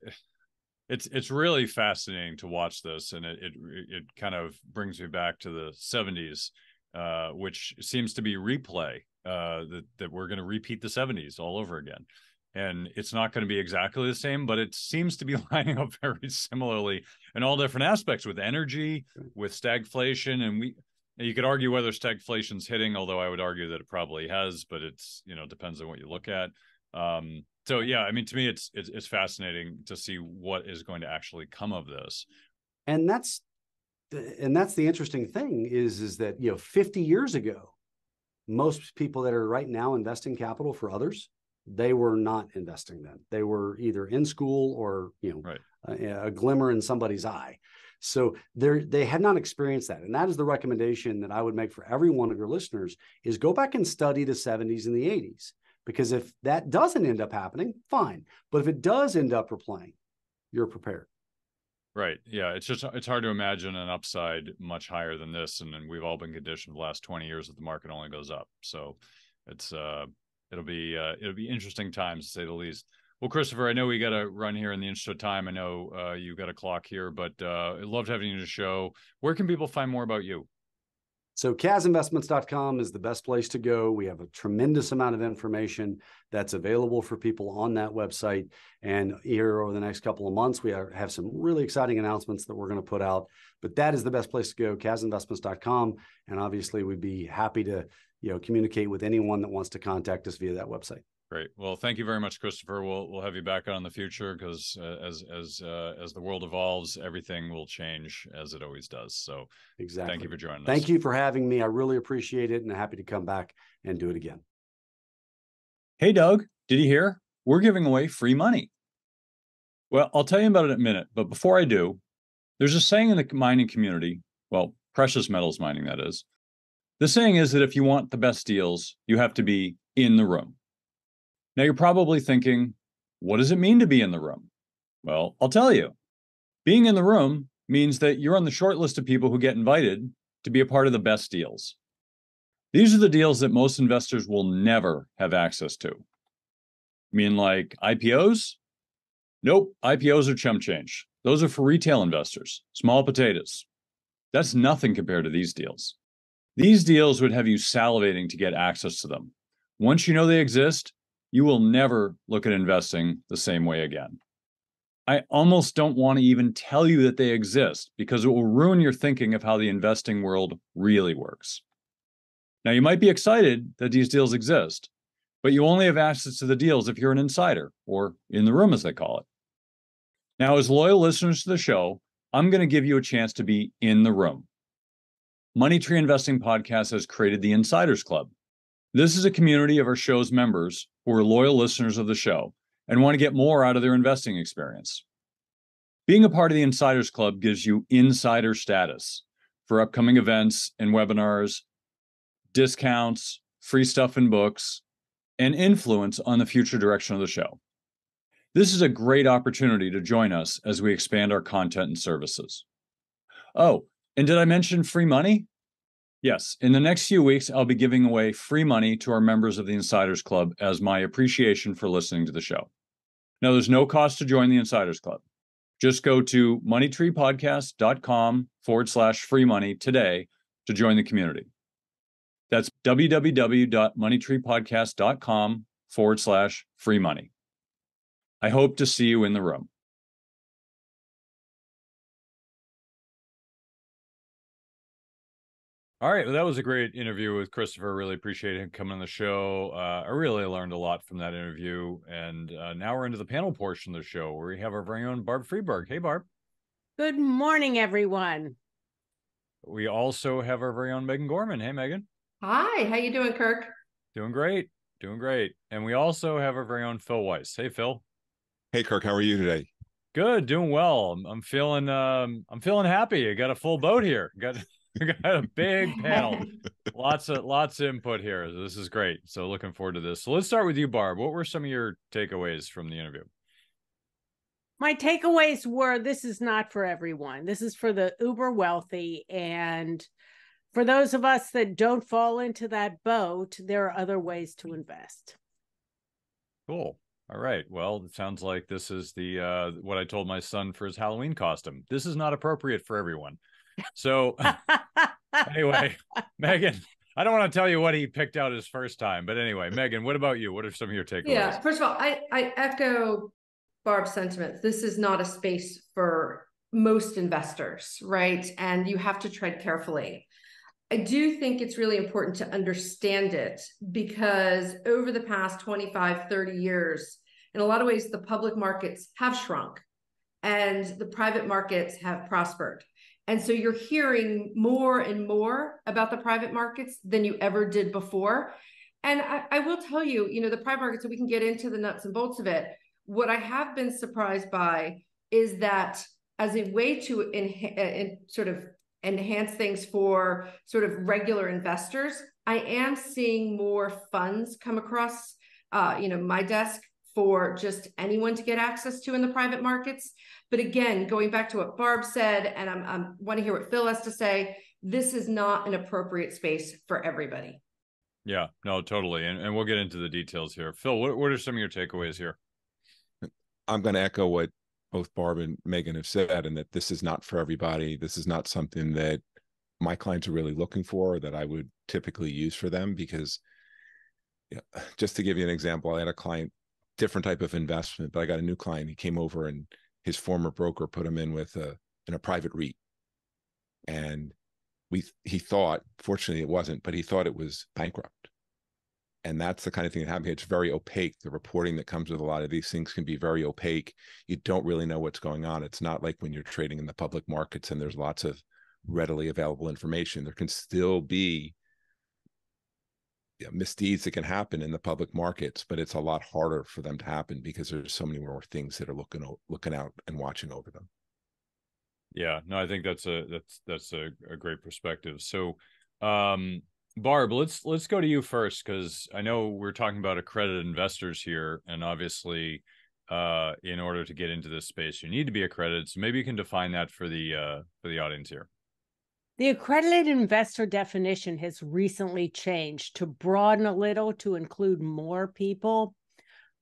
it's it's really fascinating to watch this, and it it, it kind of brings me back to the seventies, uh, which seems to be replay uh, that that we're going to repeat the seventies all over again, and it's not going to be exactly the same, but it seems to be lining up very similarly in all different aspects with energy, with stagflation, and we you could argue whether stagflation's hitting, although I would argue that it probably has, but it's you know depends on what you look at. Um, So, yeah, I mean, to me, it's, it's it's fascinating to see what is going to actually come of this. And that's and that's the interesting thing is, is that, you know, fifty years ago, most people that are right now investing capital for others, they were not investing then. They were either in school or, you know, right. a, a glimmer in somebody's eye. So they they had not experienced that. And that is the recommendation that I would make for every one of your listeners is go back and study the seventies and the eighties. Because if that doesn't end up happening, fine. But if it does end up replaying, you're prepared. Right. Yeah. It's just, it's hard to imagine an upside much higher than this. And then we've all been conditioned the last twenty years that the market only goes up. So it's, uh, it'll be, uh, it'll be interesting times to say the least. Well, Christopher, I know we got to run here in the interest of time. I know uh, you got a clock here, but uh, I loved having you on the show. Where can people find more about you? So Kaz Investments dot com is the best place to go. We have a tremendous amount of information that's available for people on that website. And here over the next couple of months, we are, have some really exciting announcements that we're going to put out. But that is the best place to go, Kaz Investments dot com. And obviously, we'd be happy to you know communicate with anyone that wants to contact us via that website. Great. Well, thank you very much, Christopher. We'll we'll have you back on in the future because uh, as as uh, as the world evolves, everything will change as it always does. So, exactly. Thank you for joining us. Thank you for having me. I really appreciate it, and I'm happy to come back and do it again. Hey, Doug, did you hear? We're giving away free money. Well, I'll tell you about it in a minute, but before I do, there's a saying in the mining community. Well, precious metals mining, that is. The saying is that if you want the best deals, you have to be in the room. Now, you're probably thinking, what does it mean to be in the room? Well, I'll tell you. Being in the room means that you're on the short list of people who get invited to be a part of the best deals. These are the deals that most investors will never have access to. You mean like I P Os? Nope, I P Os are chump change. Those are for retail investors, small potatoes. That's nothing compared to these deals. These deals would have you salivating to get access to them. Once you know they exist, you will never look at investing the same way again. I almost don't want to even tell you that they exist because it will ruin your thinking of how the investing world really works. Now, you might be excited that these deals exist, but you only have access to the deals if you're an insider or in the room, as they call it. Now, as loyal listeners to the show, I'm going to give you a chance to be in the room. Money Tree Investing Podcast has created the Insiders Club. This is a community of our show's members who are loyal listeners of the show and want to get more out of their investing experience. Being a part of the Insiders Club gives you insider status for upcoming events and webinars, discounts, free stuff and books, and influence on the future direction of the show. This is a great opportunity to join us as we expand our content and services. Oh, and did I mention free money? Yes, in the next few weeks, I'll be giving away free money to our members of the Insiders Club as my appreciation for listening to the show. Now, there's no cost to join the Insiders Club. Just go to moneytreepodcast.com forward slash free money today to join the community. That's www.moneytreepodcast.com forward slash free money. I hope to see you in the room. All right. Well, that was a great interview with Christopher. Really appreciate him coming on the show. Uh, I really learned a lot from that interview. And uh, now we're into the panel portion of the show where we have our very own Barb Friedberg. Hey, Barb. Good morning, everyone. We also have our very own Megan Gorman. Hey, Megan. Hi. How you doing, Kirk? Doing great. Doing great. And we also have our very own Phil Weiss. Hey, Phil. Hey, Kirk. How are you today? Good. Doing well. I'm feeling. Um, I'm feeling happy. I got a full boat here. Got. We got a big panel, lots of lots of input here. This is great. So looking forward to this. So let's start with you, Barb. What were some of your takeaways from the interview? My takeaways were this is not for everyone. This is for the uber wealthy. And for those of us that don't fall into that boat, there are other ways to invest. Cool. All right. Well, it sounds like this is the uh, what I told my son for his Halloween costume. This is not appropriate for everyone. So anyway, Megan, I don't want to tell you what he picked out his first time, but anyway, Megan, what about you? What are some of your takeaways? Yeah, first of all, I, I echo Barb's sentiments. This is not a space for most investors, right? And you have to tread carefully. I do think it's really important to understand it because over the past twenty-five, thirty years, in a lot of ways, the public markets have shrunk and the private markets have prospered. And so you're hearing more and more about the private markets than you ever did before. And I, I will tell you, you know, the private markets, so we can get into the nuts and bolts of it. What I have been surprised by is that as a way to enha- in sort of enhance things for sort of regular investors, I am seeing more funds come across, uh, you know, my desk for just anyone to get access to in the private markets. But again, going back to what Barb said, and I I'm, want to hear what Phil has to say, this is not an appropriate space for everybody. Yeah, no, totally. And, and we'll get into the details here. Phil, what, what are some of your takeaways here? I'm going to echo what both Barb and Megan have said, and that this is not for everybody. This is not something that my clients are really looking for or that I would typically use for them because, you know, just to give you an example, I had a client, different type of investment, but I got a new client. He came over and his former broker put him in with a, in a private REIT. And we, he thought, fortunately it wasn't, but he thought it was bankrupt. And that's the kind of thing that happened. It's very opaque. The reporting that comes with a lot of these things can be very opaque. You don't really know what's going on. It's not like when you're trading in the public markets and there's lots of readily available information. There can still be misdeeds that can happen in the public markets, but it's a lot harder for them to happen because there's so many more things that are looking looking out and watching over them. Yeah, no, I think that's a that's that's a, a great perspective. So, um, Barb, let's let's go to you first because I know we're talking about accredited investors here, and obviously, uh, in order to get into this space, you need to be accredited. So maybe you can define that for the uh, for the audience here. The accredited investor definition has recently changed to broaden a little to include more people.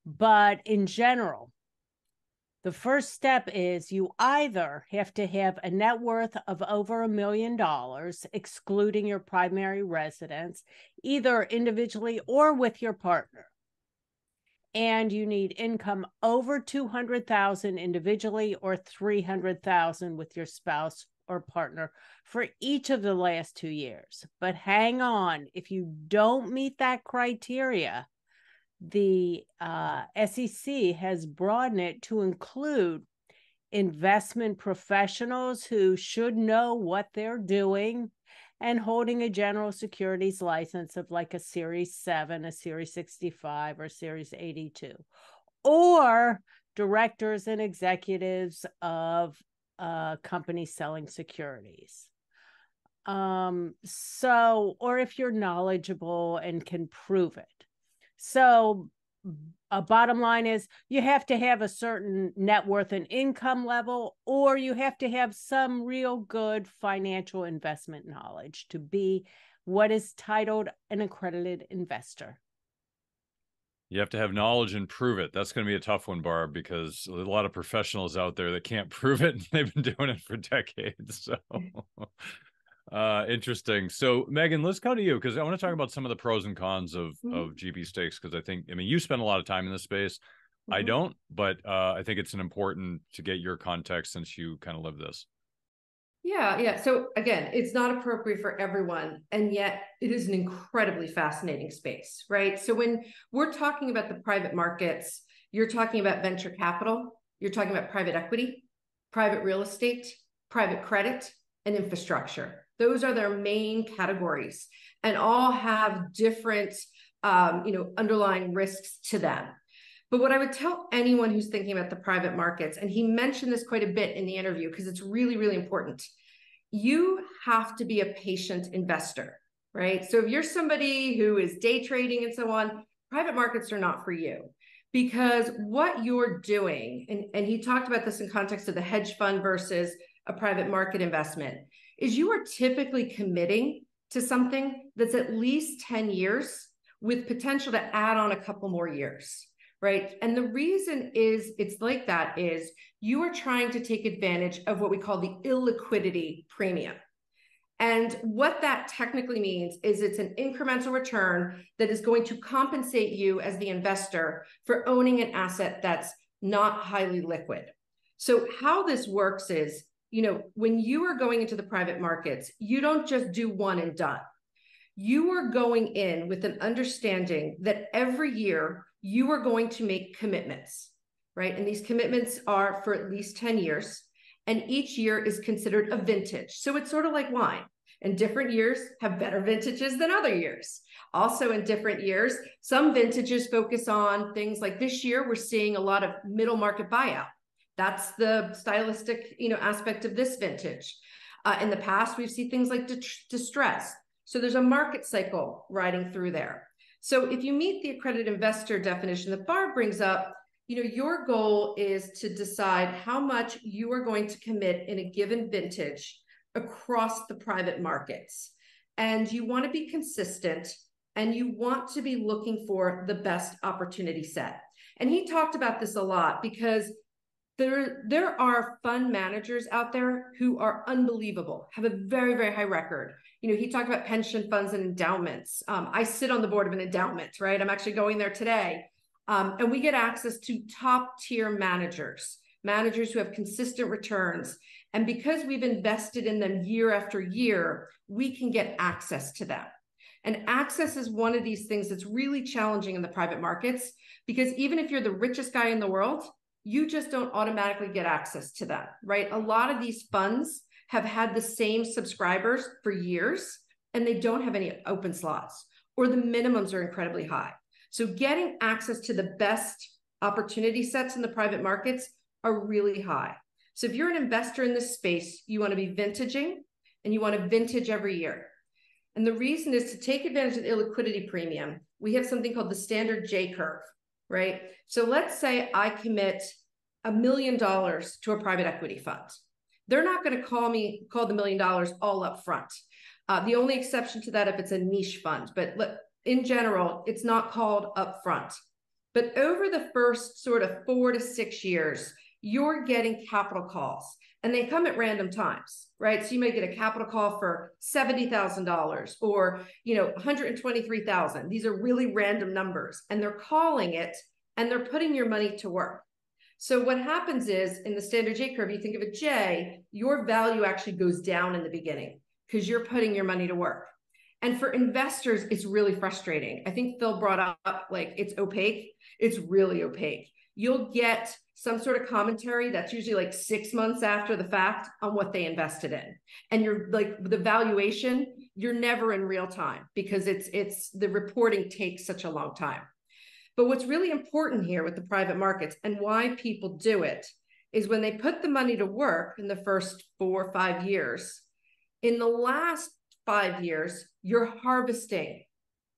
But in general, the first step is you either have to have a net worth of over a million dollars, excluding your primary residence, either individually or with your partner. And you need income over two hundred thousand dollars individually or three hundred thousand dollars with your spouse or partner for each of the last two years. But hang on, if you don't meet that criteria, the uh, S E C has broadened it to include investment professionals who should know what they're doing and holding a general securities license of like a Series seven, a Series sixty-five, or Series eighty-two, or directors and executives of Uh, companies selling securities. Um, so, or if you're knowledgeable and can prove it. So a bottom line is you have to have a certain net worth and income level, or you have to have some real good financial investment knowledge to be what is titled an accredited investor. You have to have knowledge and prove it. That's going to be a tough one, Barb, because a lot of professionals out there that can't prove it. And they've been doing it for decades. So uh, interesting. So Megan, let's come to you because I want to talk about some of the pros and cons of, mm-hmm. of G P stakes. Because I think, I mean, you spend a lot of time in this space. Mm-hmm. I don't, but uh, I think it's an important to get your context since you kind of live this. Yeah. Yeah. So again, it's not appropriate for everyone. And yet it is an incredibly fascinating space, right? So when we're talking about the private markets, you're talking about venture capital, you're talking about private equity, private real estate, private credit, and infrastructure. Those are their main categories and all have different, um, you know, underlying risks to them. But what I would tell anyone who's thinking about the private markets, and he mentioned this quite a bit in the interview because it's really, really important. You have to be a patient investor, right? So if you're somebody who is day trading and so on, private markets are not for you because what you're doing, and, and he talked about this in context of the hedge fund versus a private market investment, is you are typically committing to something that's at least ten years with potential to add on a couple more years. Right. And the reason is it's like that is you are trying to take advantage of what we call the illiquidity premium. And what that technically means is it's an incremental return that is going to compensate you as the investor for owning an asset that's not highly liquid. So how this works is, you know, when you are going into the private markets, you don't just do one and done. You are going in with an understanding that every year you are going to make commitments, right? And these commitments are for at least ten years. And each year is considered a vintage. So it's sort of like wine. And different years have better vintages than other years. Also in different years, some vintages focus on things like this year, we're seeing a lot of middle market buyout. That's the stylistic, you know, aspect of this vintage. Uh, in the past, we've seen things like distress. So there's a market cycle riding through there. So if you meet the accredited investor definition that Barb brings up, you know, your goal is to decide how much you are going to commit in a given vintage across the private markets. And you want to be consistent and you want to be looking for the best opportunity set. And he talked about this a lot because there, there are fund managers out there who are unbelievable, have a very, very high record. You know, he talked about pension funds and endowments. Um, I sit on the board of an endowment, right? I'm actually going there today. Um, and we get access to top tier managers, managers who have consistent returns. And because we've invested in them year after year, we can get access to them. And access is one of these things that's really challenging in the private markets, because even if you're the richest guy in the world, you just don't automatically get access to them, right? A lot of these funds have had the same subscribers for years, and they don't have any open slots, or the minimums are incredibly high. So getting access to the best opportunity sets in the private markets are really high. So if you're an investor in this space, you want to be vintaging, and you want to vintage every year. And the reason is to take advantage of the illiquidity premium. We have something called the standard J curve, right? So let's say I commit a million dollars to a private equity fund. They're not going to call me, call the million dollars all up front. Uh, the only exception to that if it's a niche fund, but look, in general, it's not called up front. But over the first sort of four to six years, you're getting capital calls and they come at random times, right? So you may get a capital call for seventy thousand dollars or, you know, one hundred twenty-three thousand. These are really random numbers and they're calling it and they're putting your money to work. So what happens is in the standard J curve, you think of a J, your value actually goes down in the beginning because you're putting your money to work. And for investors, it's really frustrating. I think Phil brought up like it's opaque. It's really opaque. You'll get some sort of commentary that's usually like six months after the fact on what they invested in. And you're like the valuation, you're never in real time because it's it's the reporting takes such a long time. But what's really important here with the private markets and why people do it is when they put the money to work in the first four or five years, in the last five years, you're harvesting,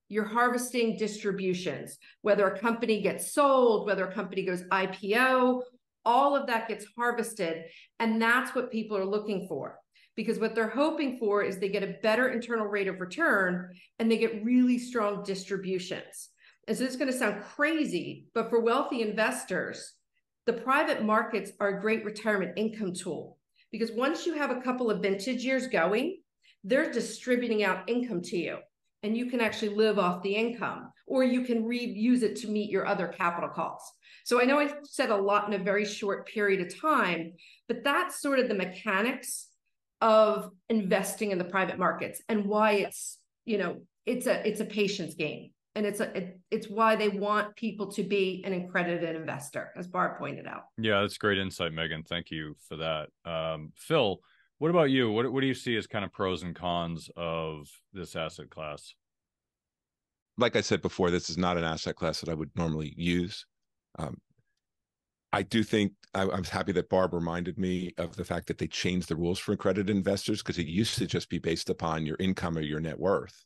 you're harvesting distributions, whether a company gets sold, whether a company goes I P O, all of that gets harvested. And that's what people are looking for, because what they're hoping for is they get a better internal rate of return and they get really strong distributions. And so this is going to sound crazy, but for wealthy investors, the private markets are a great retirement income tool, because once you have a couple of vintage years going, they're distributing out income to you, and you can actually live off the income, or you can reuse it to meet your other capital calls. So I know I said a lot in a very short period of time, but that's sort of the mechanics of investing in the private markets, and why it's, you know, it's a it's a patience game. And it's a, it, it's why they want people to be an accredited investor, as Barb pointed out. Yeah, that's great insight, Megan. Thank you for that. Um, Phil, what about you? What, what do you see as kind of pros and cons of this asset class? Like I said before, this is not an asset class that I would normally use. Um, I do think I, I was happy that Barb reminded me of the fact that they changed the rules for accredited investors, because it used to just be based upon your income or your net worth.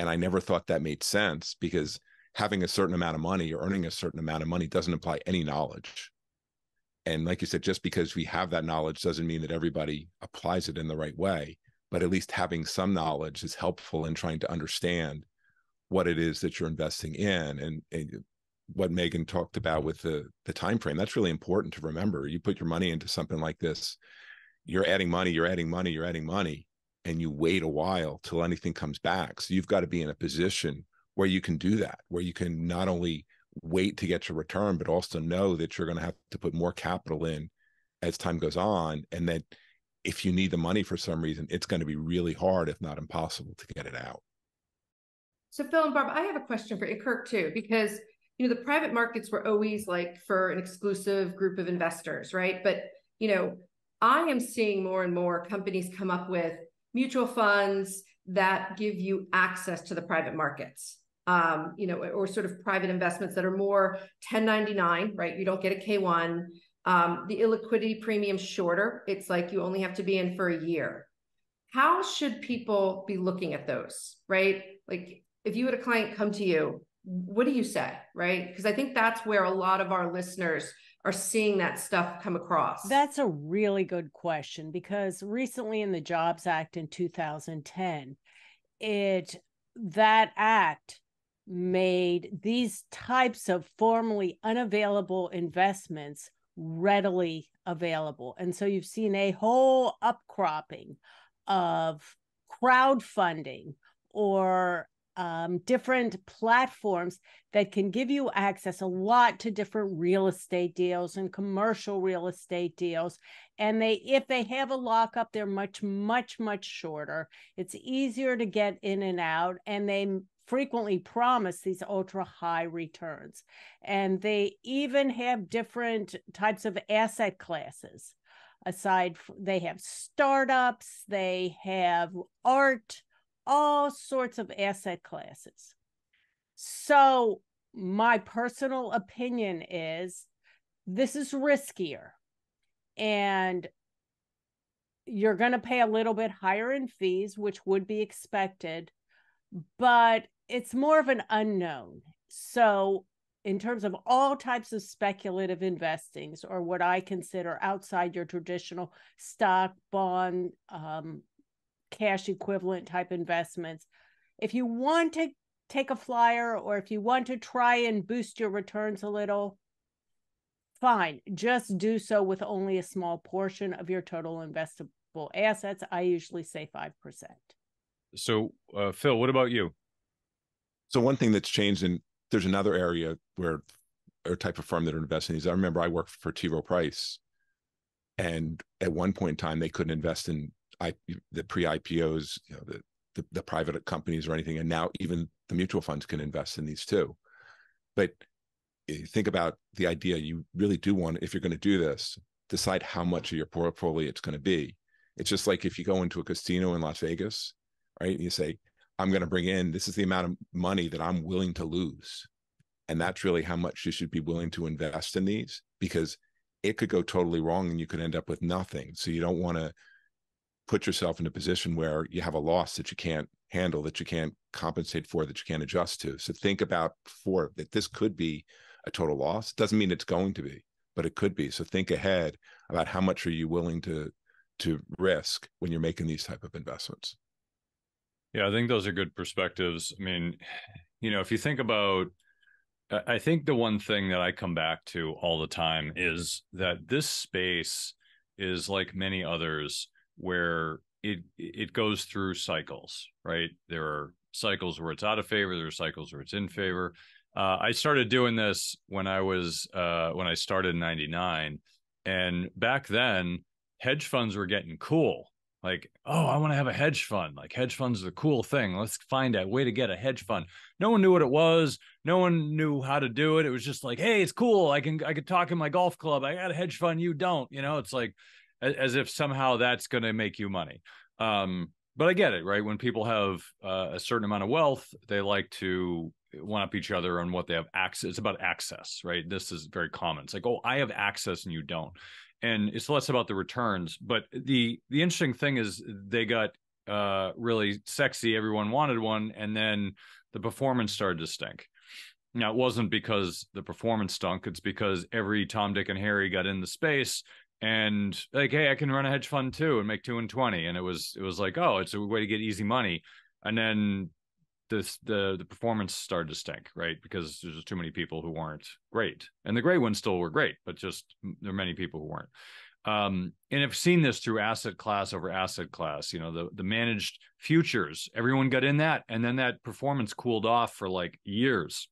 And I never thought that made sense, because having a certain amount of money or earning a certain amount of money doesn't imply any knowledge. And like you said, just because we have that knowledge doesn't mean that everybody applies it in the right way. But at least having some knowledge is helpful in trying to understand what it is that you're investing in. And, and what Megan talked about with the, the time frame, that's really important to remember. You put your money into something like this, you're adding money, you're adding money, you're adding money. And you wait a while till anything comes back. So you've got to be in a position where you can do that, where you can not only wait to get your return, but also know that you're going to have to put more capital in as time goes on. And that if you need the money for some reason, it's going to be really hard, if not impossible, to get it out. So Phil and Barb, I have a question for you, Kirk, too, because, you know, the private markets were always like for an exclusive group of investors, right? But, you know, I am seeing more and more companies come up with mutual funds that give you access to the private markets, um, you know, or sort of private investments that are more ten ninety-nine, right? You don't get a K one. Um, the illiquidity premium's shorter. It's like you only have to be in for a year. How should people be looking at those, right? Like if you had a client come to you, what do you say, right? Because I think that's where a lot of our listeners are seeing that stuff come across? That's a really good question, because recently in the Jobs Act in two thousand ten, it that act made these types of formerly unavailable investments readily available. And so you've seen a whole upcropping of crowdfunding or Um, different platforms that can give you access a lot to different real estate deals and commercial real estate deals. And they, if they have a lockup, they're much, much, much shorter. It's easier to get in and out. And they frequently promise these ultra high returns. And they even have different types of asset classes. Aside, they have startups, they have art, all sorts of asset classes. So my personal opinion is this is riskier, and you're going to pay a little bit higher in fees, which would be expected, but it's more of an unknown. So in terms of all types of speculative investings, or what I consider outside your traditional stock, bond, um, cash equivalent type investments, if you want to take a flyer, or if you want to try and boost your returns a little, fine, just do so with only a small portion of your total investable assets. I usually say five percent. So uh, Phil, what about you? So one thing that's changed, and there's another area where, or type of firm that are investing in these. I remember I worked for T. Rowe Price, and at one point in time, they couldn't invest in I, the pre-I P Os, you know, the, the, the private companies or anything. And now even the mutual funds can invest in these too. But think about the idea. You really do want, if you're going to do this, decide how much of your portfolio it's going to be. It's just like if you go into a casino in Las Vegas, right? And you say, I'm going to bring in, this is the amount of money that I'm willing to lose. And that's really how much you should be willing to invest in these, because it could go totally wrong and you could end up with nothing. So you don't want to put yourself in a position where you have a loss that you can't handle, that you can't compensate for, that you can't adjust to. So think about for that this could be a total loss. Doesn't mean it's going to be, but it could be. So think ahead about how much are you willing to to risk when you're making these type of investments. Yeah, I think those are good perspectives. I mean, you know, if you think about I think the one thing that I come back to all the time is that this space is like many others where it it goes through cycles, right? There are cycles where it's out of favor. There are cycles where it's in favor. Uh, I started doing this when I was uh, when I started in ninety-nine, and back then hedge funds were getting cool. Like, oh, I want to have a hedge fund. Like, hedge funds are the cool thing. Let's find a way to get a hedge fund. No one knew what it was. No one knew how to do it. It was just like, hey, it's cool. I can I could talk in my golf club. I got a hedge fund. You don't. You know, it's like as if somehow that's going to make you money. Um, but I get it, right? When people have uh, a certain amount of wealth, they like to one up each other on what they have access. It's about access, right? This is very common. It's like, oh, I have access and you don't. And it's less about the returns, but the the interesting thing is they got uh, really sexy. Everyone wanted one, and then the performance started to stink. Now, it wasn't because the performance stunk. It's because every Tom, Dick, and Harry got in the space and like, hey, I can run a hedge fund too and make two and twenty. And it was it was like, oh, it's a way to get easy money. And then this the the performance started to stink, right? Because there's just too many people who weren't great, and the great ones still were great, but just there are many people who weren't. Um, and I've seen this through asset class over asset class. You know, the the managed futures, everyone got in that, and then that performance cooled off for like years.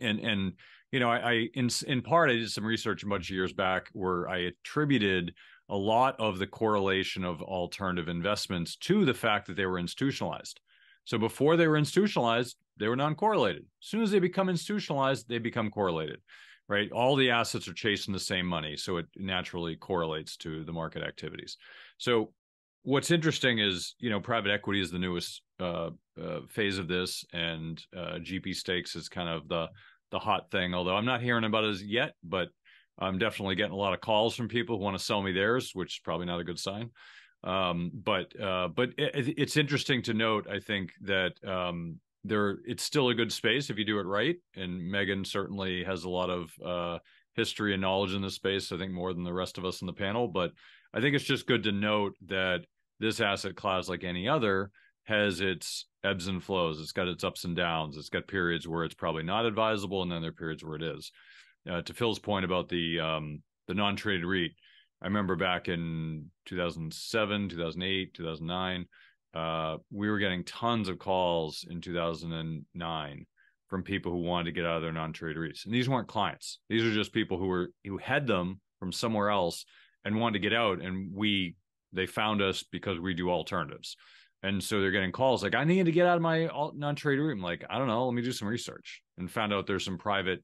And and you know, I, I in in part I did some research a bunch of years back where I attributed a lot of the correlation of alternative investments to the fact that they were institutionalized. So before they were institutionalized, they were non-correlated. As soon as they become institutionalized, they become correlated, right? All the assets are chasing the same money, so it naturally correlates to the market activities. So what's interesting is, you know, private equity is the newest uh, uh, phase of this, and uh, G P stakes is kind of the the hot thing. Although I'm not hearing about it as yet, but I'm definitely getting a lot of calls from people who want to sell me theirs, which is probably not a good sign. Um, but, uh, but it, it's interesting to note, I think that, um, there, it's still a good space if you do it right. And Megan certainly has a lot of, uh, history and knowledge in this space, I think more than the rest of us in the panel, but I think it's just good to note that this asset class, like any other, has its ebbs and flows. It's got its ups and downs. It's got periods where it's probably not advisable. And then there are periods where it is, uh, to Phil's point about the, um, the non-traded REIT. I remember back in two thousand seven, two thousand eight, two thousand nine, uh, we were getting tons of calls in two thousand nine from people who wanted to get out of their non-traded REITs. And these weren't clients. These were just people who were who had them from somewhere else and wanted to get out. And we they found us because we do alternatives. And so they're getting calls like, I need to get out of my non-traded REIT. I'm like, I don't know, let me do some research, and found out there's some private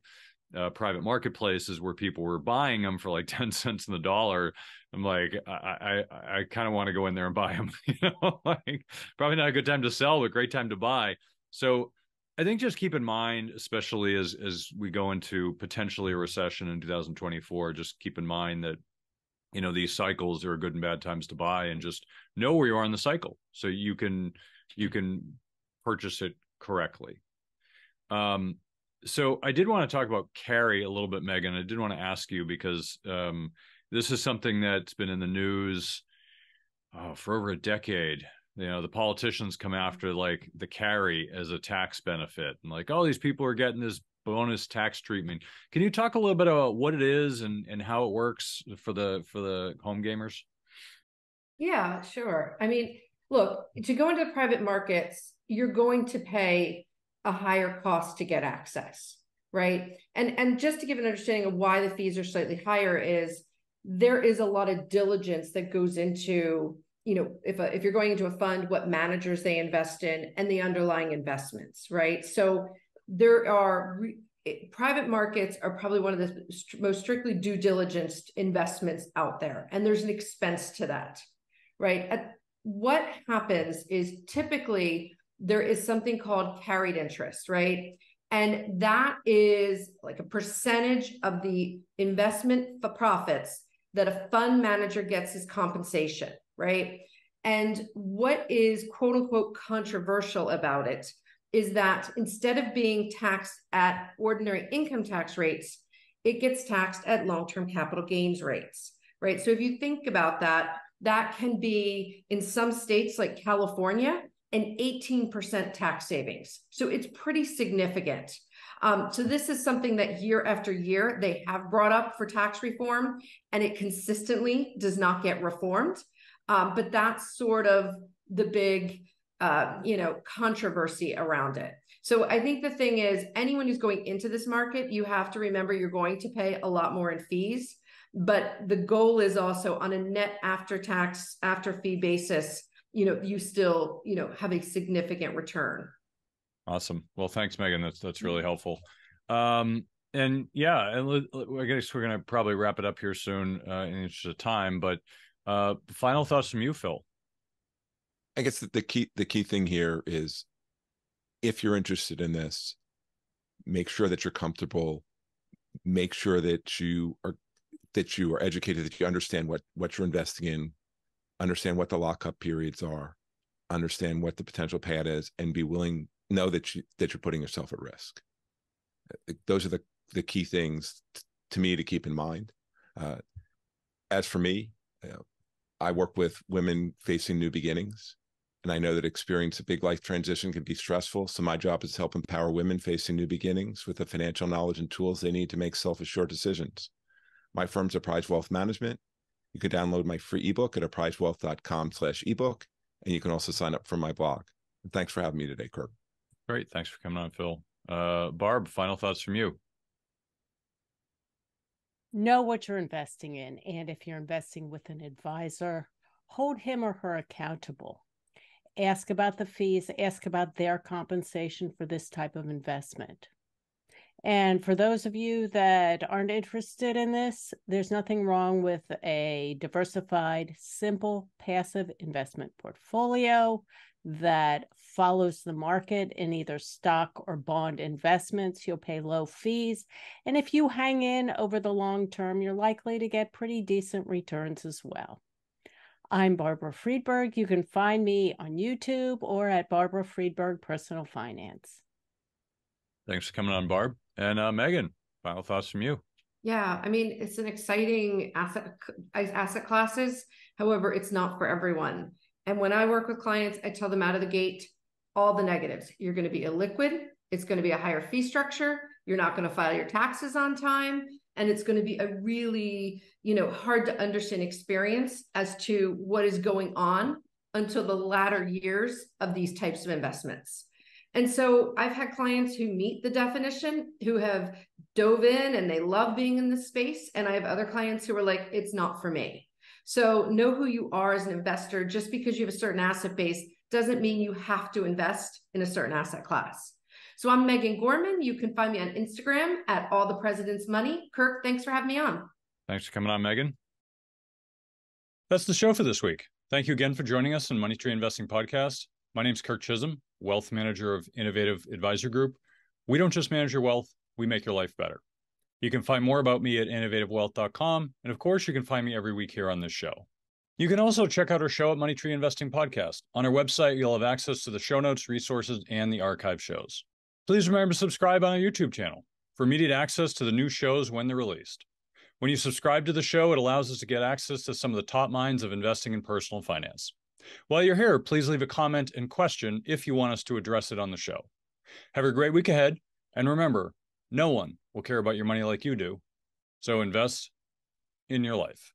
Uh, private marketplaces where people were buying them for like ten cents in the dollar. I'm like, I I, I kind of want to go in there and buy them, you know, like probably not a good time to sell, but great time to buy. So I think just keep in mind, especially as, as we go into potentially a recession in two thousand twenty-four, just keep in mind that, you know, these cycles are good and bad times to buy, and just know where you are in the cycle so you can, you can purchase it correctly. Um, So I did want to talk about carry a little bit, Megan. I did want to ask you because um, this is something that's been in the news oh, for over a decade. You know, the politicians come after like the carry as a tax benefit, and like, oh, these people are getting this bonus tax treatment. Can you talk a little bit about what it is and and how it works for the for the home gamers? Yeah, sure. I mean, look, to go into the private markets, you're going to pay a higher cost to get access, right? And, and just to give an understanding of why the fees are slightly higher is there is a lot of diligence that goes into, you know, if, a, if you're going into a fund, what managers they invest in and the underlying investments, right? So there are, private markets are probably one of the most strictly due diligence investments out there. And there's an expense to that, right? At, what happens is typically there is something called carried interest, right? And that is like a percentage of the investment for profits that a fund manager gets as compensation, right? And what is quote unquote controversial about it is that instead of being taxed at ordinary income tax rates, it gets taxed at long-term capital gains rates, right? So if you think about that, that can be in some states like California, an eighteen percent tax savings. So it's pretty significant. Um, so this is something that year after year they have brought up for tax reform, and it consistently does not get reformed. Um, but that's sort of the big, uh, you know, controversy around it. So I think the thing is, anyone who's going into this market, you have to remember you're going to pay a lot more in fees, but the goal is also on a net after tax, after fee basis, you know, you still, you know, have a significant return. Awesome. Well, thanks, Megan. That's, that's really helpful. Um, and yeah, and I guess we're going to probably wrap it up here soon uh, in the interest of time, but uh, final thoughts from you, Phil. I guess the key, the key thing here is, if you're interested in this, make sure that you're comfortable, make sure that you are, that you are educated, that you understand what, what you're investing in, understand what the lockup periods are, understand what the potential payout is, and be willing, know that you, that you're putting yourself at risk. Those are the, the key things to me to keep in mind. Uh, as for me, you know, I work with women facing new beginnings. And I know that experience a big life transition can be stressful. So my job is to help empower women facing new beginnings with the financial knowledge and tools they need to make self-assured decisions. My firm's Apprise Wealth Management. You can download my free ebook at apprise wealth dot com slash ebook. And you can also sign up for my blog. And thanks for having me today, Kirk. Great. Thanks for coming on, Phil. Uh, Barb, final thoughts from you. Know what you're investing in. And if you're investing with an advisor, hold him or her accountable. Ask about the fees, ask about their compensation for this type of investment. And for those of you that aren't interested in this, there's nothing wrong with a diversified, simple, passive investment portfolio that follows the market in either stock or bond investments. You'll pay low fees. And if you hang in over the long term, you're likely to get pretty decent returns as well. I'm Barbara Friedberg. You can find me on YouTube or at Barbara Friedberg Personal Finance. Thanks for coming on, Barb. And uh, Megan, final thoughts from you. Yeah, I mean, it's an exciting asset, asset classes. However, it's not for everyone. And when I work with clients, I tell them out of the gate, all the negatives. You're going to be illiquid. It's going to be a higher fee structure. You're not going to file your taxes on time. And it's going to be a really, you know, hard to understand experience as to what is going on until the latter years of these types of investments. And so I've had clients who meet the definition, who have dove in and they love being in this space. And I have other clients who are like, it's not for me. So know who you are as an investor. Just because you have a certain asset base doesn't mean you have to invest in a certain asset class. So I'm Megan Gorman. You can find me on Instagram at All the President's Money. Kirk, thanks for having me on. Thanks for coming on, Megan. That's the show for this week. Thank you again for joining us on Money Tree Investing Podcast. My name's Kirk Chisholm, wealth manager of Innovative Advisor Group. We don't just manage your wealth, we make your life better. You can find more about me at innovative wealth dot com. And of course, you can find me every week here on this show. You can also check out our show at Money Tree Investing Podcast. On our website, you'll have access to the show notes, resources, and the archive shows. Please remember to subscribe on our YouTube channel for immediate access to the new shows when they're released. When you subscribe to the show, it allows us to get access to some of the top minds of investing in personal finance. While you're here, please leave a comment and question if you want us to address it on the show. Have a great week ahead, and remember, no one will care about your money like you do, so invest in your life.